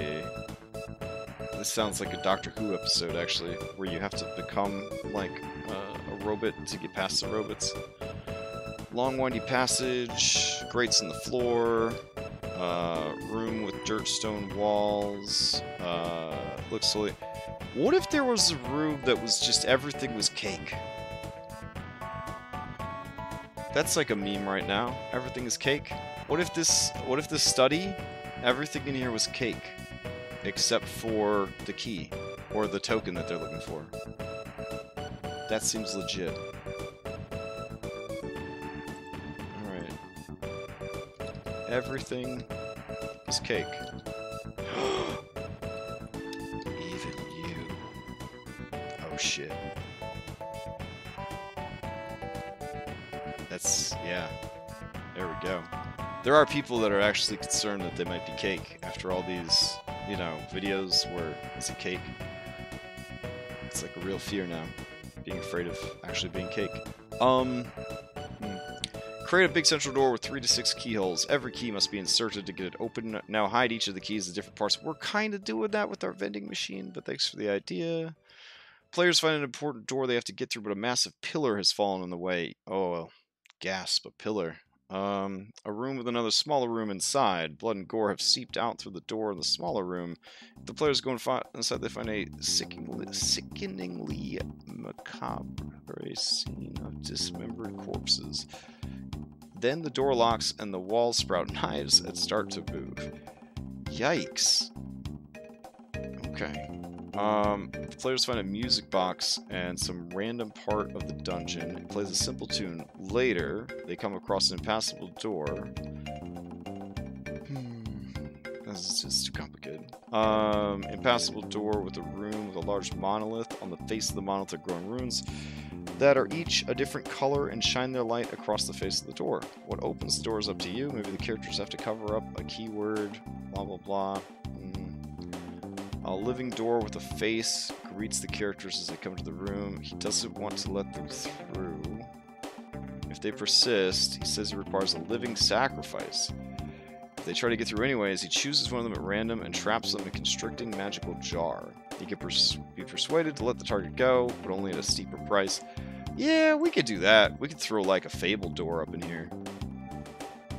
This sounds like a Doctor Who episode, actually, where you have to become, like, uh, a robot to get past the robots. Long windy passage, grates in the floor, uh, room with dirt stone walls, uh, looks like... What if there was a room that was just everything was cake? That's like a meme right now. Everything is cake. What if this, what if this study, everything in here was cake, except for the key, or the token that they're looking for? That seems legit. Alright. Everything is cake. Even you. Oh shit. That's, yeah. There we go. There are people that are actually concerned that they might be cake after all these, you know, videos where it's a cake. It's like a real fear now, being afraid of actually being cake. Um, hmm. Create a big central door with three to six keyholes. Every key must be inserted to get it open. Now hide each of the keys in different parts. We're kind of doing that with our vending machine, but thanks for the idea. Players find an important door they have to get through, but a massive pillar has fallen in the way. Oh, well. Gasp, a pillar. Um, a room with another smaller room inside. Blood and gore have seeped out through the door in the smaller room. If the players go and find inside, they find a sickeningly, sickeningly macabre scene of dismembered corpses. Then the door locks and the walls sprout knives and start to move. Yikes. Okay. Um, the players find a music box and some random part of the dungeon. It plays a simple tune. Later, they come across an impassable door. Hmm. This is too complicated. Um, impassable door with a room with a large monolith. On the face of the monolith are growing runes that are each a different color and shine their light across the face of the door. What opens the door is up to you. Maybe the characters have to cover up a keyword, blah, blah, blah. A living door with a face greets the characters as they come to the room. He doesn't want to let them through. If they persist, he says he requires a living sacrifice. If they try to get through anyways, he chooses one of them at random and traps them in a constricting magical jar. He could pers- be persuaded to let the target go, but only at a steeper price. Yeah, we could do that. We could throw, like, a fable door up in here.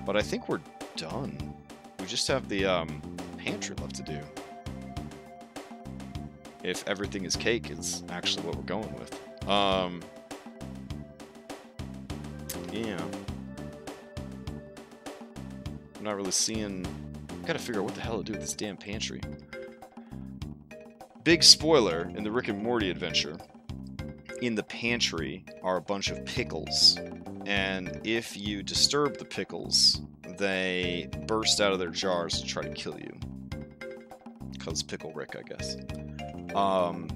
But I think we're done. We just have the um, pantry left to do. If everything is cake is actually what we're going with. Um, yeah. I'm not really seeing... I've got to figure out what the hell to do with this damn pantry. Big spoiler in the Rick and Morty adventure. In the pantry are a bunch of pickles. And if you disturb the pickles, they burst out of their jars and try to kill you. Because Pickle Rick, I guess. Um,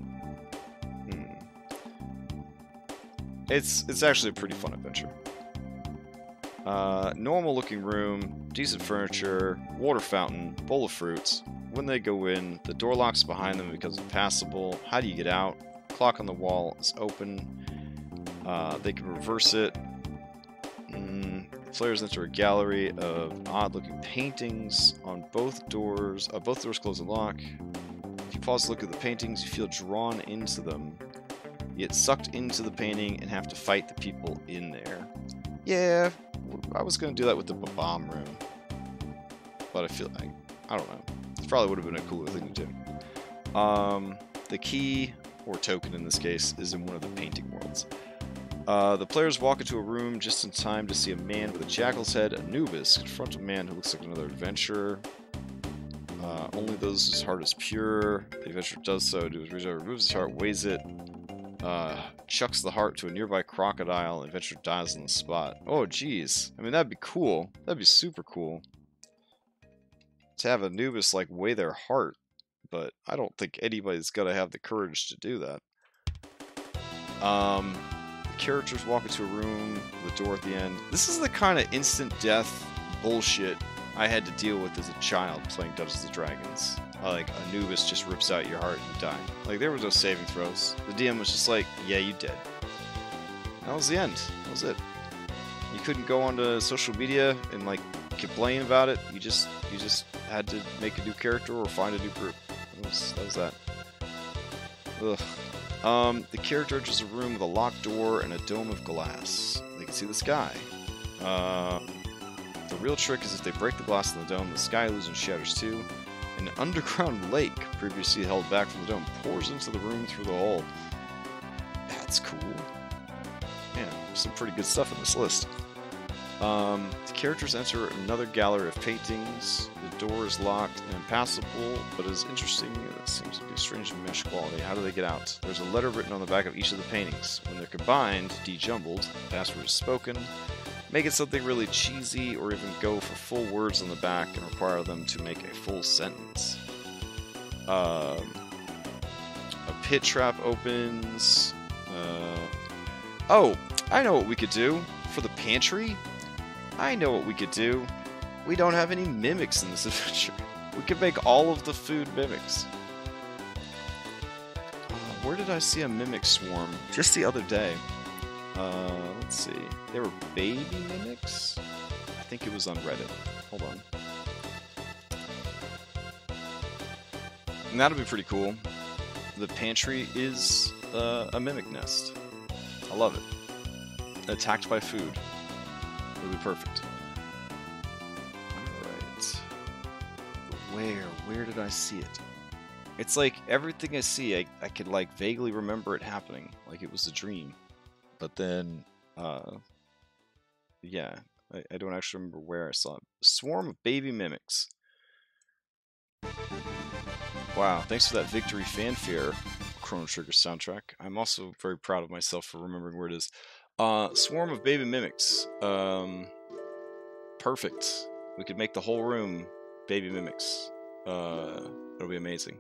hmm. It's it's actually a pretty fun adventure. Uh, normal looking room, decent furniture, water fountain, bowl of fruits. When they go in, the door locks behind them and becomes impassable. How do you get out? Clock on the wall is open. Uh, they can reverse it. Mm. Players enter a gallery of odd looking paintings on both doors. Uh, both doors close and lock. Pause to look at the paintings, you feel drawn into them, you get sucked into the painting and have to fight the people in there. Yeah, I was going to do that with the Bob-omb room, but I feel like, I don't know, it probably would have been a cooler thing to do. Um, the key, or token in this case, is in one of the painting worlds. Uh, the players walk into a room just in time to see a man with a jackal's head, Anubis, confront a man who looks like another adventurer. Uh, only those whose heart is pure. The adventurer does so. Removes his heart, weighs it, uh, chucks the heart to a nearby crocodile, and the adventurer dies on the spot. Oh, jeez. I mean, that'd be cool. That'd be super cool. To have Anubis, like, weigh their heart. But I don't think anybody's gonna have the courage to do that. Um, the characters walk into a room with a door at the end. This is the kind of instant death bullshit I had to deal with as a child playing Dungeons and Dragons. Like, Anubis just rips out your heart and you die. Like, there was no saving throws. The D M was just like, yeah, you dead. That was the end. That was it. You couldn't go onto social media and, like, complain about it. You just you just had to make a new character or find a new group. That was that. Was that. Ugh. Um, the character enters a room with a locked door and a dome of glass. They can see the sky. Uh, the real trick is if they break the glass in the dome, the sky loses and shatters too. An underground lake, previously held back from the dome, pours into the room through the hole. That's cool. Man, some pretty good stuff in this list. Um, the characters enter another gallery of paintings. The door is locked and impassable, but it's interesting. It seems to be a strange mesh quality. How do they get out? There's a letter written on the back of each of the paintings. When they're combined, de-jumbled, password is spoken. Make it something really cheesy, or even go for full words on the back and require them to make a full sentence. Uh, a pit trap opens. Uh, oh, I know what we could do for the pantry. I know what we could do. We don't have any mimics in this adventure. We could make all of the food mimics. Uh, where did I see a mimic swarm? Just the other day. Uh, let's see. They were baby mimics? I think it was on Reddit. Hold on. And that'll be pretty cool. The pantry is uh, a mimic nest. I love it. Attacked by food. It'll be perfect. Alright. Where? Where did I see it? It's like everything I see, I, I could like vaguely remember it happening. Like it was a dream. But then, uh, yeah, I, I don't actually remember where I saw it. Swarm of baby mimics. Wow, thanks for that victory fanfare, Chrono Trigger soundtrack. I'm also very proud of myself for remembering where it is. Uh, swarm of baby mimics. Um, perfect. We could make the whole room baby mimics. Uh, it'll be amazing.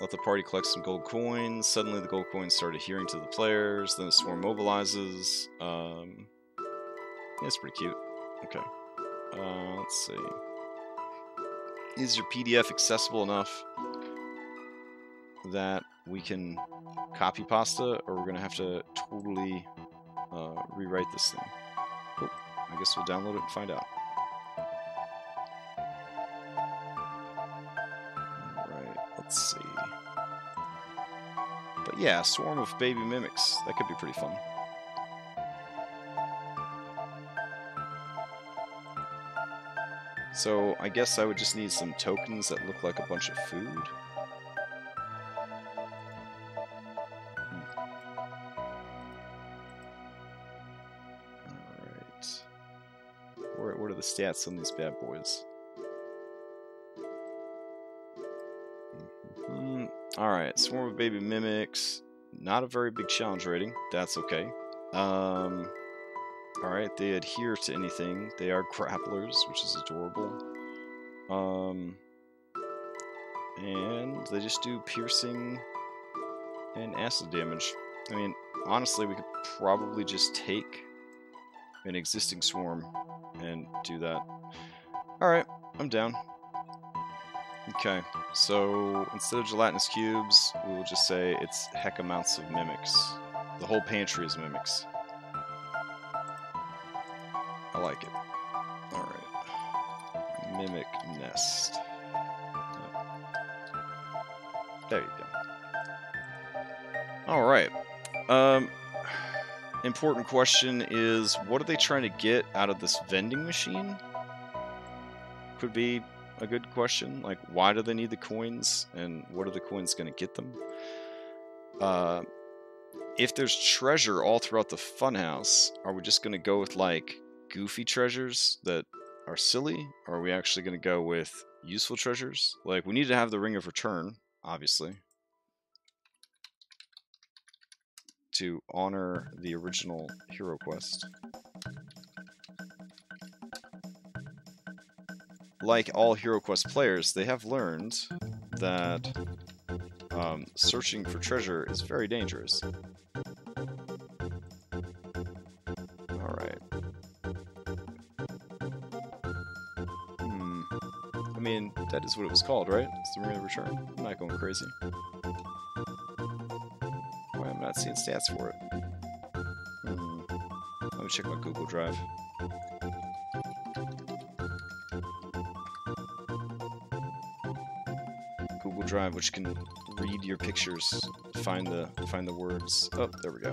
Let the party collect some gold coins. Suddenly the gold coins start adhering to the players. Then the swarm mobilizes. Um, yeah, it's pretty cute. Okay. Uh, let's see. Is your P D F accessible enough that we can copy pasta, or we're going to have to totally uh, rewrite this thing? Cool. I guess we'll download it and find out. Let's see. But yeah, swarm of baby mimics. That could be pretty fun. So I guess I would just need some tokens that look like a bunch of food. Hmm. Alright. What are the stats on these bad boys? Alright, swarm of baby mimics. Not a very big challenge rating. That's okay. Um, Alright, they adhere to anything. They are grapplers, which is adorable. Um, and they just do piercing and acid damage. I mean, honestly, we could probably just take an existing swarm and do that. Alright, I'm down. Okay, so instead of gelatinous cubes, we will just say it's heck amounts of mimics. The whole pantry is mimics. I like it. Alright. Mimic nest. There you go. Alright. Um, important question is, what are they trying to get out of this vending machine? Could be a good question. Like, why do they need the coins, and what are the coins going to get them? Uh, if there's treasure all throughout the funhouse, are we just going to go with like goofy treasures that are silly, or are we actually going to go with useful treasures? Like, we need to have the Ring of Return, obviously, to honor the original Hero Quest. Like all Hero Quest players, they have learned that um, searching for treasure is very dangerous. Alright. Hmm. I mean, that is what it was called, right? It's the Ring of Return. I'm not going crazy. Boy, I'm not seeing stats for it. Hmm. Let me check my Google Drive. Drive, which can read your pictures, find the find the words. Oh, there we go.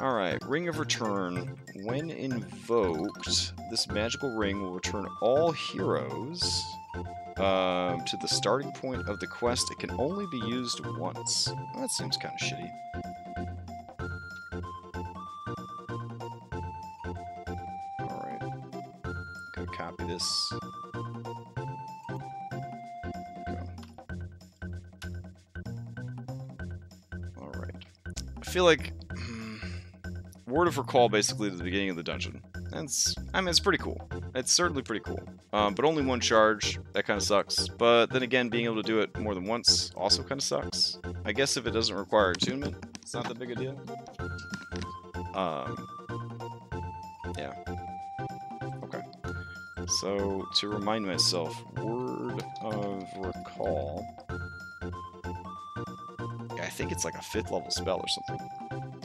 Alright, Ring of Return. When invoked, this magical ring will return all heroes um, to the starting point of the quest. It can only be used once. Well, that seems kind of shitty. Alright. Go copy this. I feel like um, Word of Recall basically to the beginning of the dungeon. That's, I mean, it's pretty cool. It's certainly pretty cool. Um, but only one charge, that kind of sucks. But then again, being able to do it more than once also kind of sucks. I guess if it doesn't require attunement, it's not that big a deal. Um, yeah. Okay. So, to remind myself, Word of Recall... I think it's like a fifth level spell or something.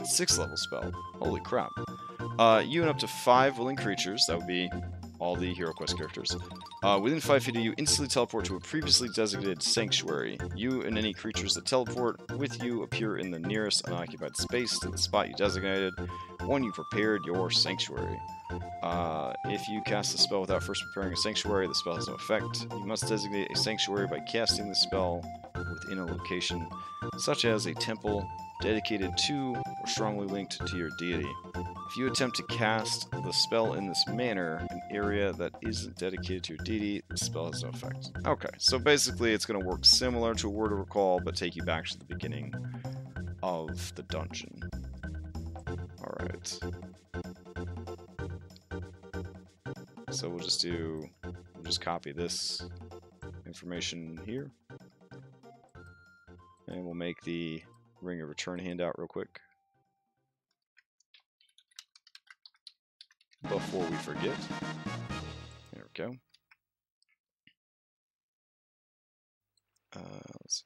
Sixth level spell. Holy crap. Uh, you and up to five willing creatures, that would be all the Hero Quest characters, uh, within five feet of you instantly teleport to a previously designated sanctuary. You and any creatures that teleport with you appear in the nearest unoccupied space to the spot you designated when you prepared your sanctuary. Uh, if you cast a spell without first preparing a sanctuary, the spell has no effect. You must designate a sanctuary by casting the spell within a location, such as a temple dedicated to or strongly linked to your deity. If you attempt to cast the spell in this manner, an area that isn't dedicated to your deity, the spell has no effect. Okay, so basically it's going to work similar to a Word of Recall, but take you back to the beginning of the dungeon. Alright. So we'll just do, we'll just copy this information here. And we'll make the Ring of Return handout real quick. Before we forget. There we go. Uh, let's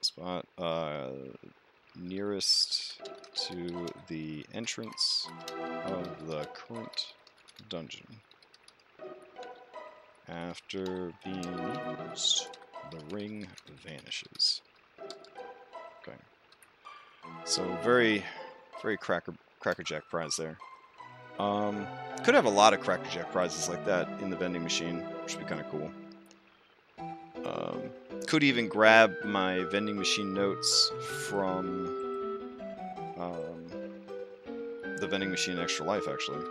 spot uh, nearest to the entrance of the current dungeon. After being used, the ring vanishes. Okay. So very, very cracker, crackerjack prize there. Um, could have a lot of crackerjack prizes like that in the vending machine, which would be kind of cool. Um, could even grab my vending machine notes from um, the vending machine Extra Life, actually.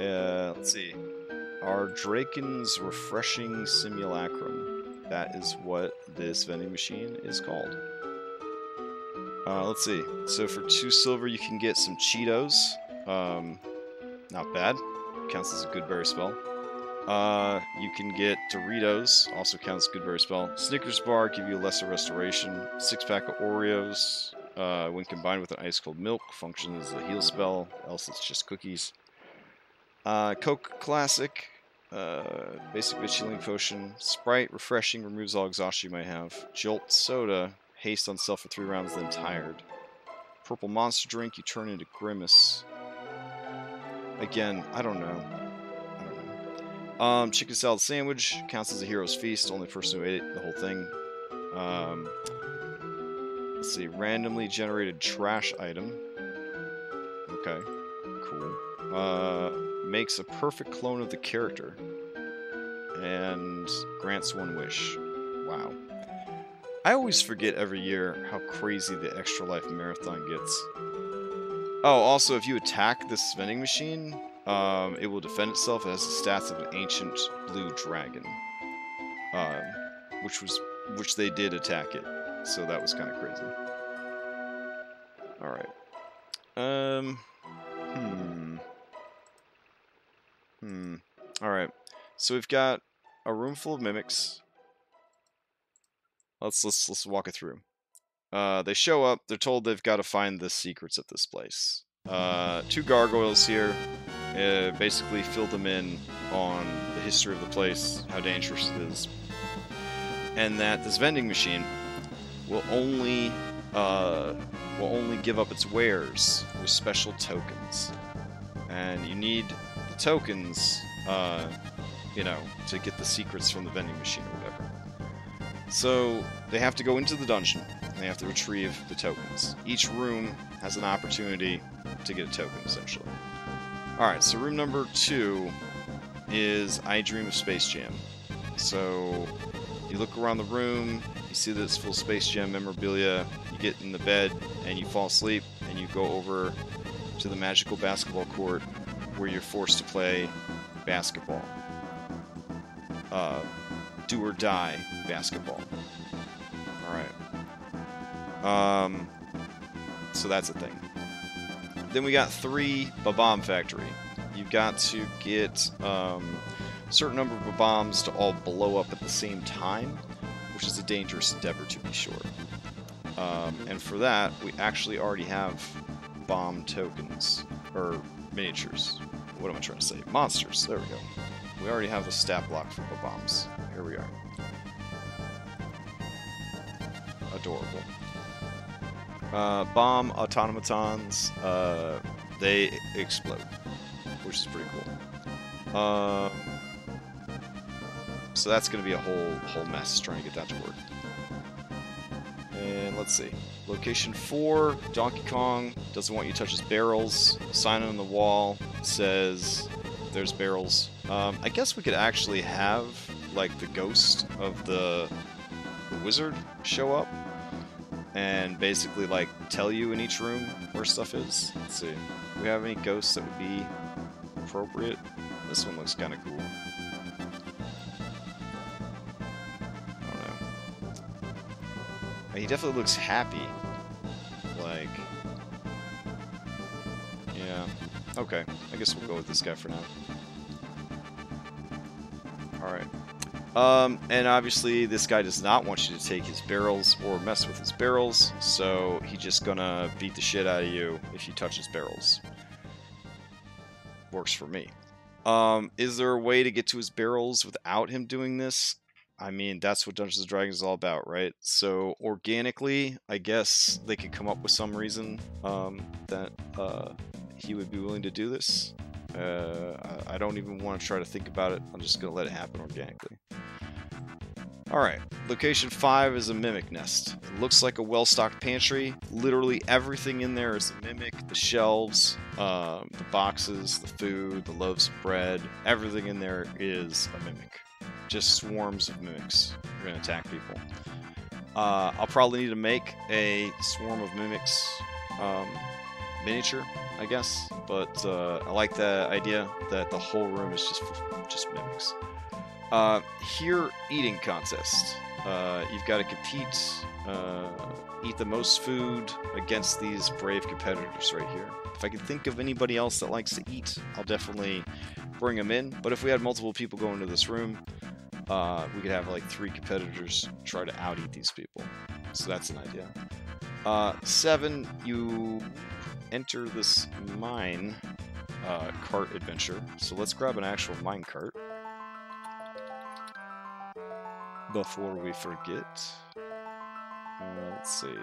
Uh, let's see. Our Draken's Refreshing Simulacrum. That is what this vending machine is called. Uh, let's see. So for two silver, you can get some Cheetos. Um, not bad. Counts as a good berry spell. Uh, you can get Doritos. Also counts as a good berry spell. Snickers bar, give you a lesser restoration. Six pack of Oreos. Uh, when combined with an ice cold milk, functions as a heal spell. Else it's just cookies. Uh, Coke Classic, uh, basic bitching potion, Sprite, refreshing, removes all exhaustion you might have, Jolt Soda, haste on self for three rounds, then tired. Purple Monster Drink, you turn into Grimace. Again, I don't know. I don't know. Um, chicken Salad Sandwich, counts as a hero's feast, only person who ate it, the whole thing. Um, let's see, randomly generated trash item. Okay, cool. Uh, makes a perfect clone of the character and grants one wish. Wow. I always forget every year how crazy the Extra Life marathon gets. Oh, also, if you attack this vending machine, um, it will defend itself. It has the stats of an ancient blue dragon, um, which was which they did attack it. So that was kind of crazy. All right. Um. Hmm. Hmm. Alright. So we've got a room full of mimics. Let's let's let's walk it through. Uh they show up, they're told they've got to find the secrets of this place. Uh two gargoyles here. Uh, basically fill them in on the history of the place, how dangerous it is. And that this vending machine will only uh will only give up its wares with special tokens. And you need tokens, uh, you know, to get the secrets from the vending machine or whatever. So, they have to go into the dungeon. and they have to retrieve the tokens. Each room has an opportunity to get a token, essentially. Alright, so room number two is I Dream of Space Jam. So you look around the room, you see that it's full of Space Jam memorabilia, you get in the bed and you fall asleep, and you go over to the magical basketball court where you're forced to play basketball. Uh, do or die basketball. Alright. Um, so that's a thing. Then we got three Bob-omb Factory. You've got to get um, a certain number of Bob-ombs to all blow up at the same time, which is a dangerous endeavor to be sure. Um, and for that, we actually already have bomb tokens, or miniatures. What am I trying to say? Monsters. There we go. We already have a stat block for Bob-ombs. Here we are. Adorable. Uh, bomb automatons, uh, they explode, which is pretty cool. Uh, so that's going to be a whole whole mess trying to get that to work. And let's see. Location four, Donkey Kong doesn't want you to touch his barrels. Sign on the wall says there's barrels. Um, I guess we could actually have, like, the ghost of the, the wizard show up and basically, like, tell you in each room where stuff is. Let's see. Do we have any ghosts that would be appropriate? This one looks kind of cool. I don't know. He definitely looks happy. Like, yeah. Okay. I guess we'll go with this guy for now. Alright. Um, and obviously this guy does not want you to take his barrels or mess with his barrels, so he's just gonna beat the shit out of you if you touch his barrels. Works for me. Um, is there a way to get to his barrels without him doing this? I mean, that's what Dungeons and Dragons is all about, right? So, organically, I guess they could come up with some reason um, that uh, he would be willing to do this. Uh, I don't even want to try to think about it. I'm just going to let it happen organically. Alright, location five is a mimic nest. It looks like a well-stocked pantry. Literally everything in there is a mimic. The shelves, um, the boxes, the food, the loaves of bread. Everything in there is a mimic. Just swarms of mimics. We're going to attack people. Uh, I'll probably need to make a swarm of mimics um, miniature, I guess, but uh, I like the idea that the whole room is just just mimics. Uh, here, eating contest. Uh, you've got to compete, uh, eat the most food against these brave competitors right here. If I can think of anybody else that likes to eat, I'll definitely bring them in. But if we had multiple people going into this room, uh, we could have like three competitors try to out-eat these people. So that's an idea. Uh, seven, you enter this mine uh, cart adventure. So let's grab an actual mine cart before we forget. Uh, let's see.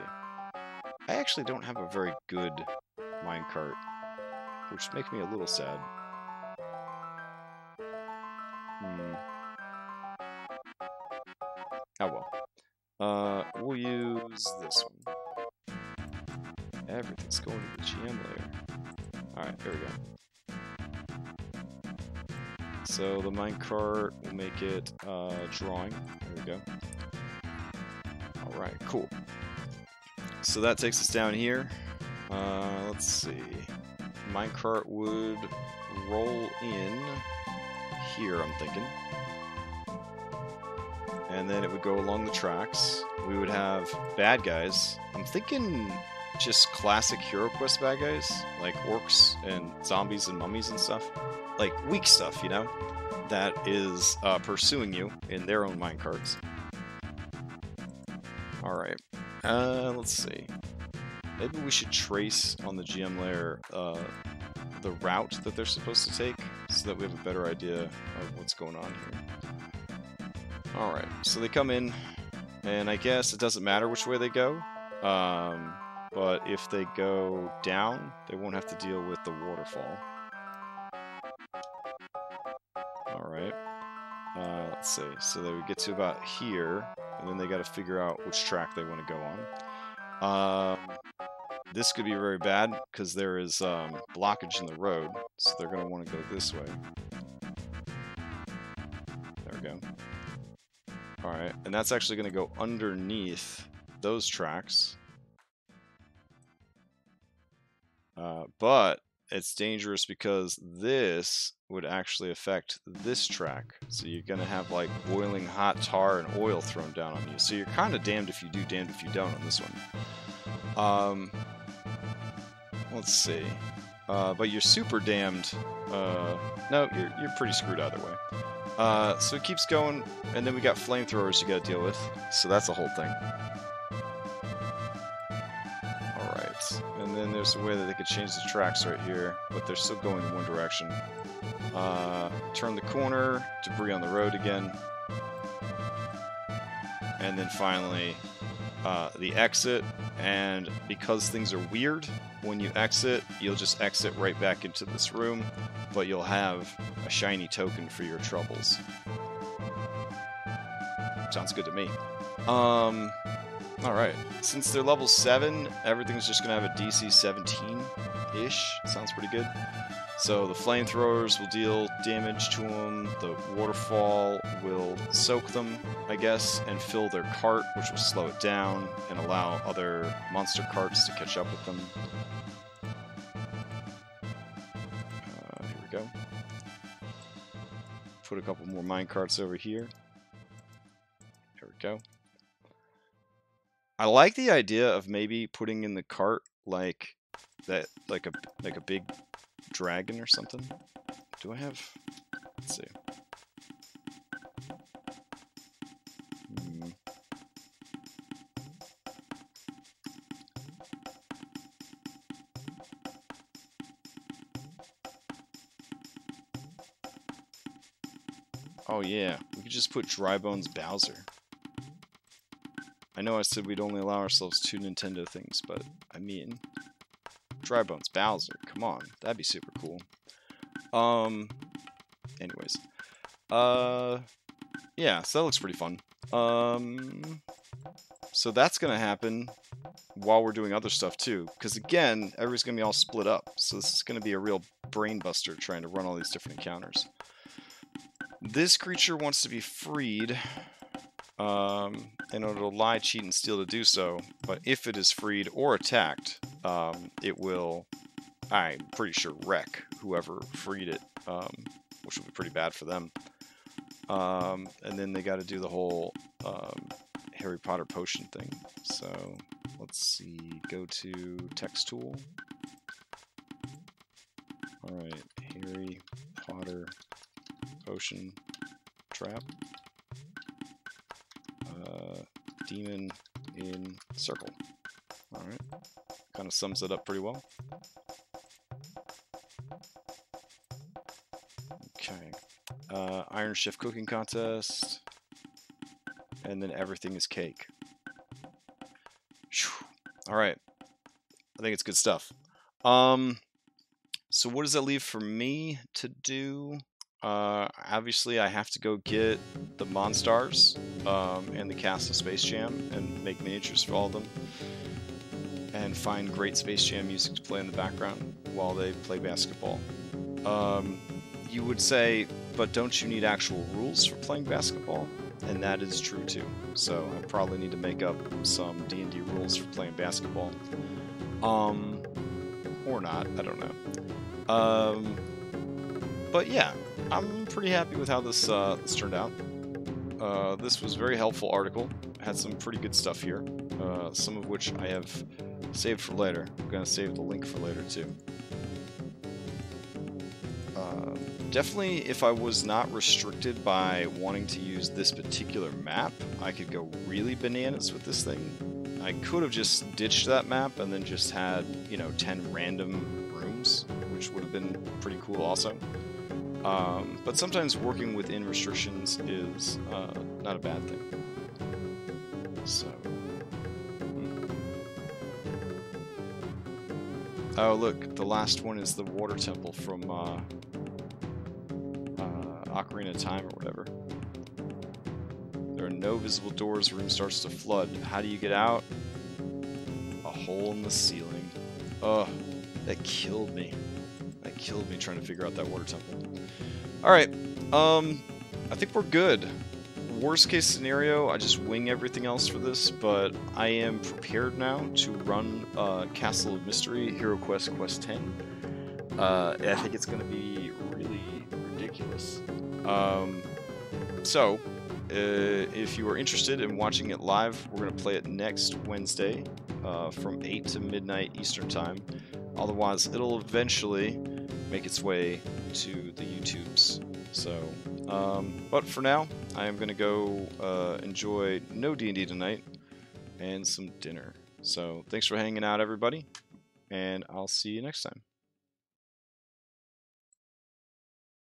I actually don't have a very good mine cart, which makes me a little sad. Hmm. Oh well. Uh, we'll use this one. Everything's going to the G M layer. Alright, there we go. So the minecart will make it uh, drawing. There we go. Alright, cool. So that takes us down here. Uh, let's see. Minecart would roll in here, I'm thinking. And then it would go along the tracks. We would have bad guys. I'm thinking just classic Hero Quest bad guys, like orcs and zombies and mummies and stuff. Like, weak stuff, you know? That is uh, pursuing you in their own minecarts. Alright. Uh, let's see. Maybe we should trace on the G M layer uh, the route that they're supposed to take, so that we have a better idea of what's going on here. Alright, so they come in, and I guess it doesn't matter which way they go. Um... But if they go down, they won't have to deal with the waterfall. Alright. Uh, let's see. So they would get to about here, and then they got to figure out which track they want to go on. Um, this could be very bad because there is um, blockage in the road, so they're going to want to go this way. There we go. All right, and that's actually going to go underneath those tracks. Uh, but it's dangerous because this would actually affect this track. So you're going to have like boiling hot tar and oil thrown down on you. So you're kind of damned if you do, damned if you don't on this one. Um, let's see. Uh, but you're super damned. Uh, no, you're, you're pretty screwed either way. Uh, so it keeps going. And then we got flamethrowers you got to deal with. So that's a whole thing. And then there's a way that they could change the tracks right here, but they're still going in one direction. Uh, turn the corner, debris on the road again. And then finally, uh, the exit. And because things are weird, when you exit, you'll just exit right back into this room, but you'll have a shiny token for your troubles. Sounds good to me. Um... Alright, since they're level seven, everything's just going to have a D C seventeen-ish. Sounds pretty good. So the flamethrowers will deal damage to them, the waterfall will soak them, I guess, and fill their cart, which will slow it down and allow other monster carts to catch up with them. Uh, here we go. Put a couple more mine carts over here. There we go. I like the idea of maybe putting in the cart like that, like a like a big dragon or something. Do I have? Let's see. Hmm. Oh yeah, we could just put Dry Bones Bowser. I know I said we'd only allow ourselves two Nintendo things, but, I mean, Dry Bones Bowser, come on, that'd be super cool. Um, anyways, uh, yeah, so that looks pretty fun. Um, so that's gonna happen while we're doing other stuff, too, because, again, everybody's gonna be all split up, so this is gonna be a real brain buster trying to run all these different encounters. This creature wants to be freed. Um, in order to lie, cheat, and steal to do so, but if it is freed or attacked, um, it will, I'm pretty sure, wreck whoever freed it, um, which would be pretty bad for them. Um, and then they got to do the whole um, Harry Potter potion thing. So let's see, go to text tool. All right, Harry Potter potion trap. Demon in circle. Alright. Kind of sums it up pretty well. Okay. Uh, Iron Chef Cooking Contest. And then everything is cake. Alright. I think it's good stuff. Um, so what does that leave for me to do? Uh, obviously I have to go get the Monstars um, and the Castle of Space Jam and make miniatures for all of them and find great Space Jam music to play in the background while they play basketball. Um, you would say, but don't you need actual rules for playing basketball? And that is true too. So I probably need to make up some D and D rules for playing basketball. Um, or not, I don't know. Um, but yeah. I'm pretty happy with how this, uh, this turned out. Uh, this was a very helpful article. Had some pretty good stuff here, uh, some of which I have saved for later. I'm going to save the link for later, too. Uh, definitely, if I was not restricted by wanting to use this particular map, I could go really bananas with this thing. I could have just ditched that map and then just had, you know, ten random rooms, which would have been pretty cool also. Um, but sometimes working within restrictions is uh, not a bad thing. So, hmm. Oh look, the last one is the water temple from uh, uh, Ocarina of Time or whatever. There are no visible doors, room starts to flood. How do you get out? hole in the ceiling. Oh, that killed me. That killed me trying to figure out that water temple. Alright, um, I think we're good. Worst case scenario, I just wing everything else for this, but I am prepared now to run uh, Castle of Mystery, Hero Quest, Quest ten. Uh, I think it's going to be really ridiculous. Um, so, uh, if you are interested in watching it live, we're going to play it next Wednesday uh, from eight to midnight Eastern Time. Otherwise, it'll eventually make its way to the YouTubes. So, um, but for now, I am going to go uh, enjoy no D and D tonight and some dinner. So, thanks for hanging out, everybody, and I'll see you next time.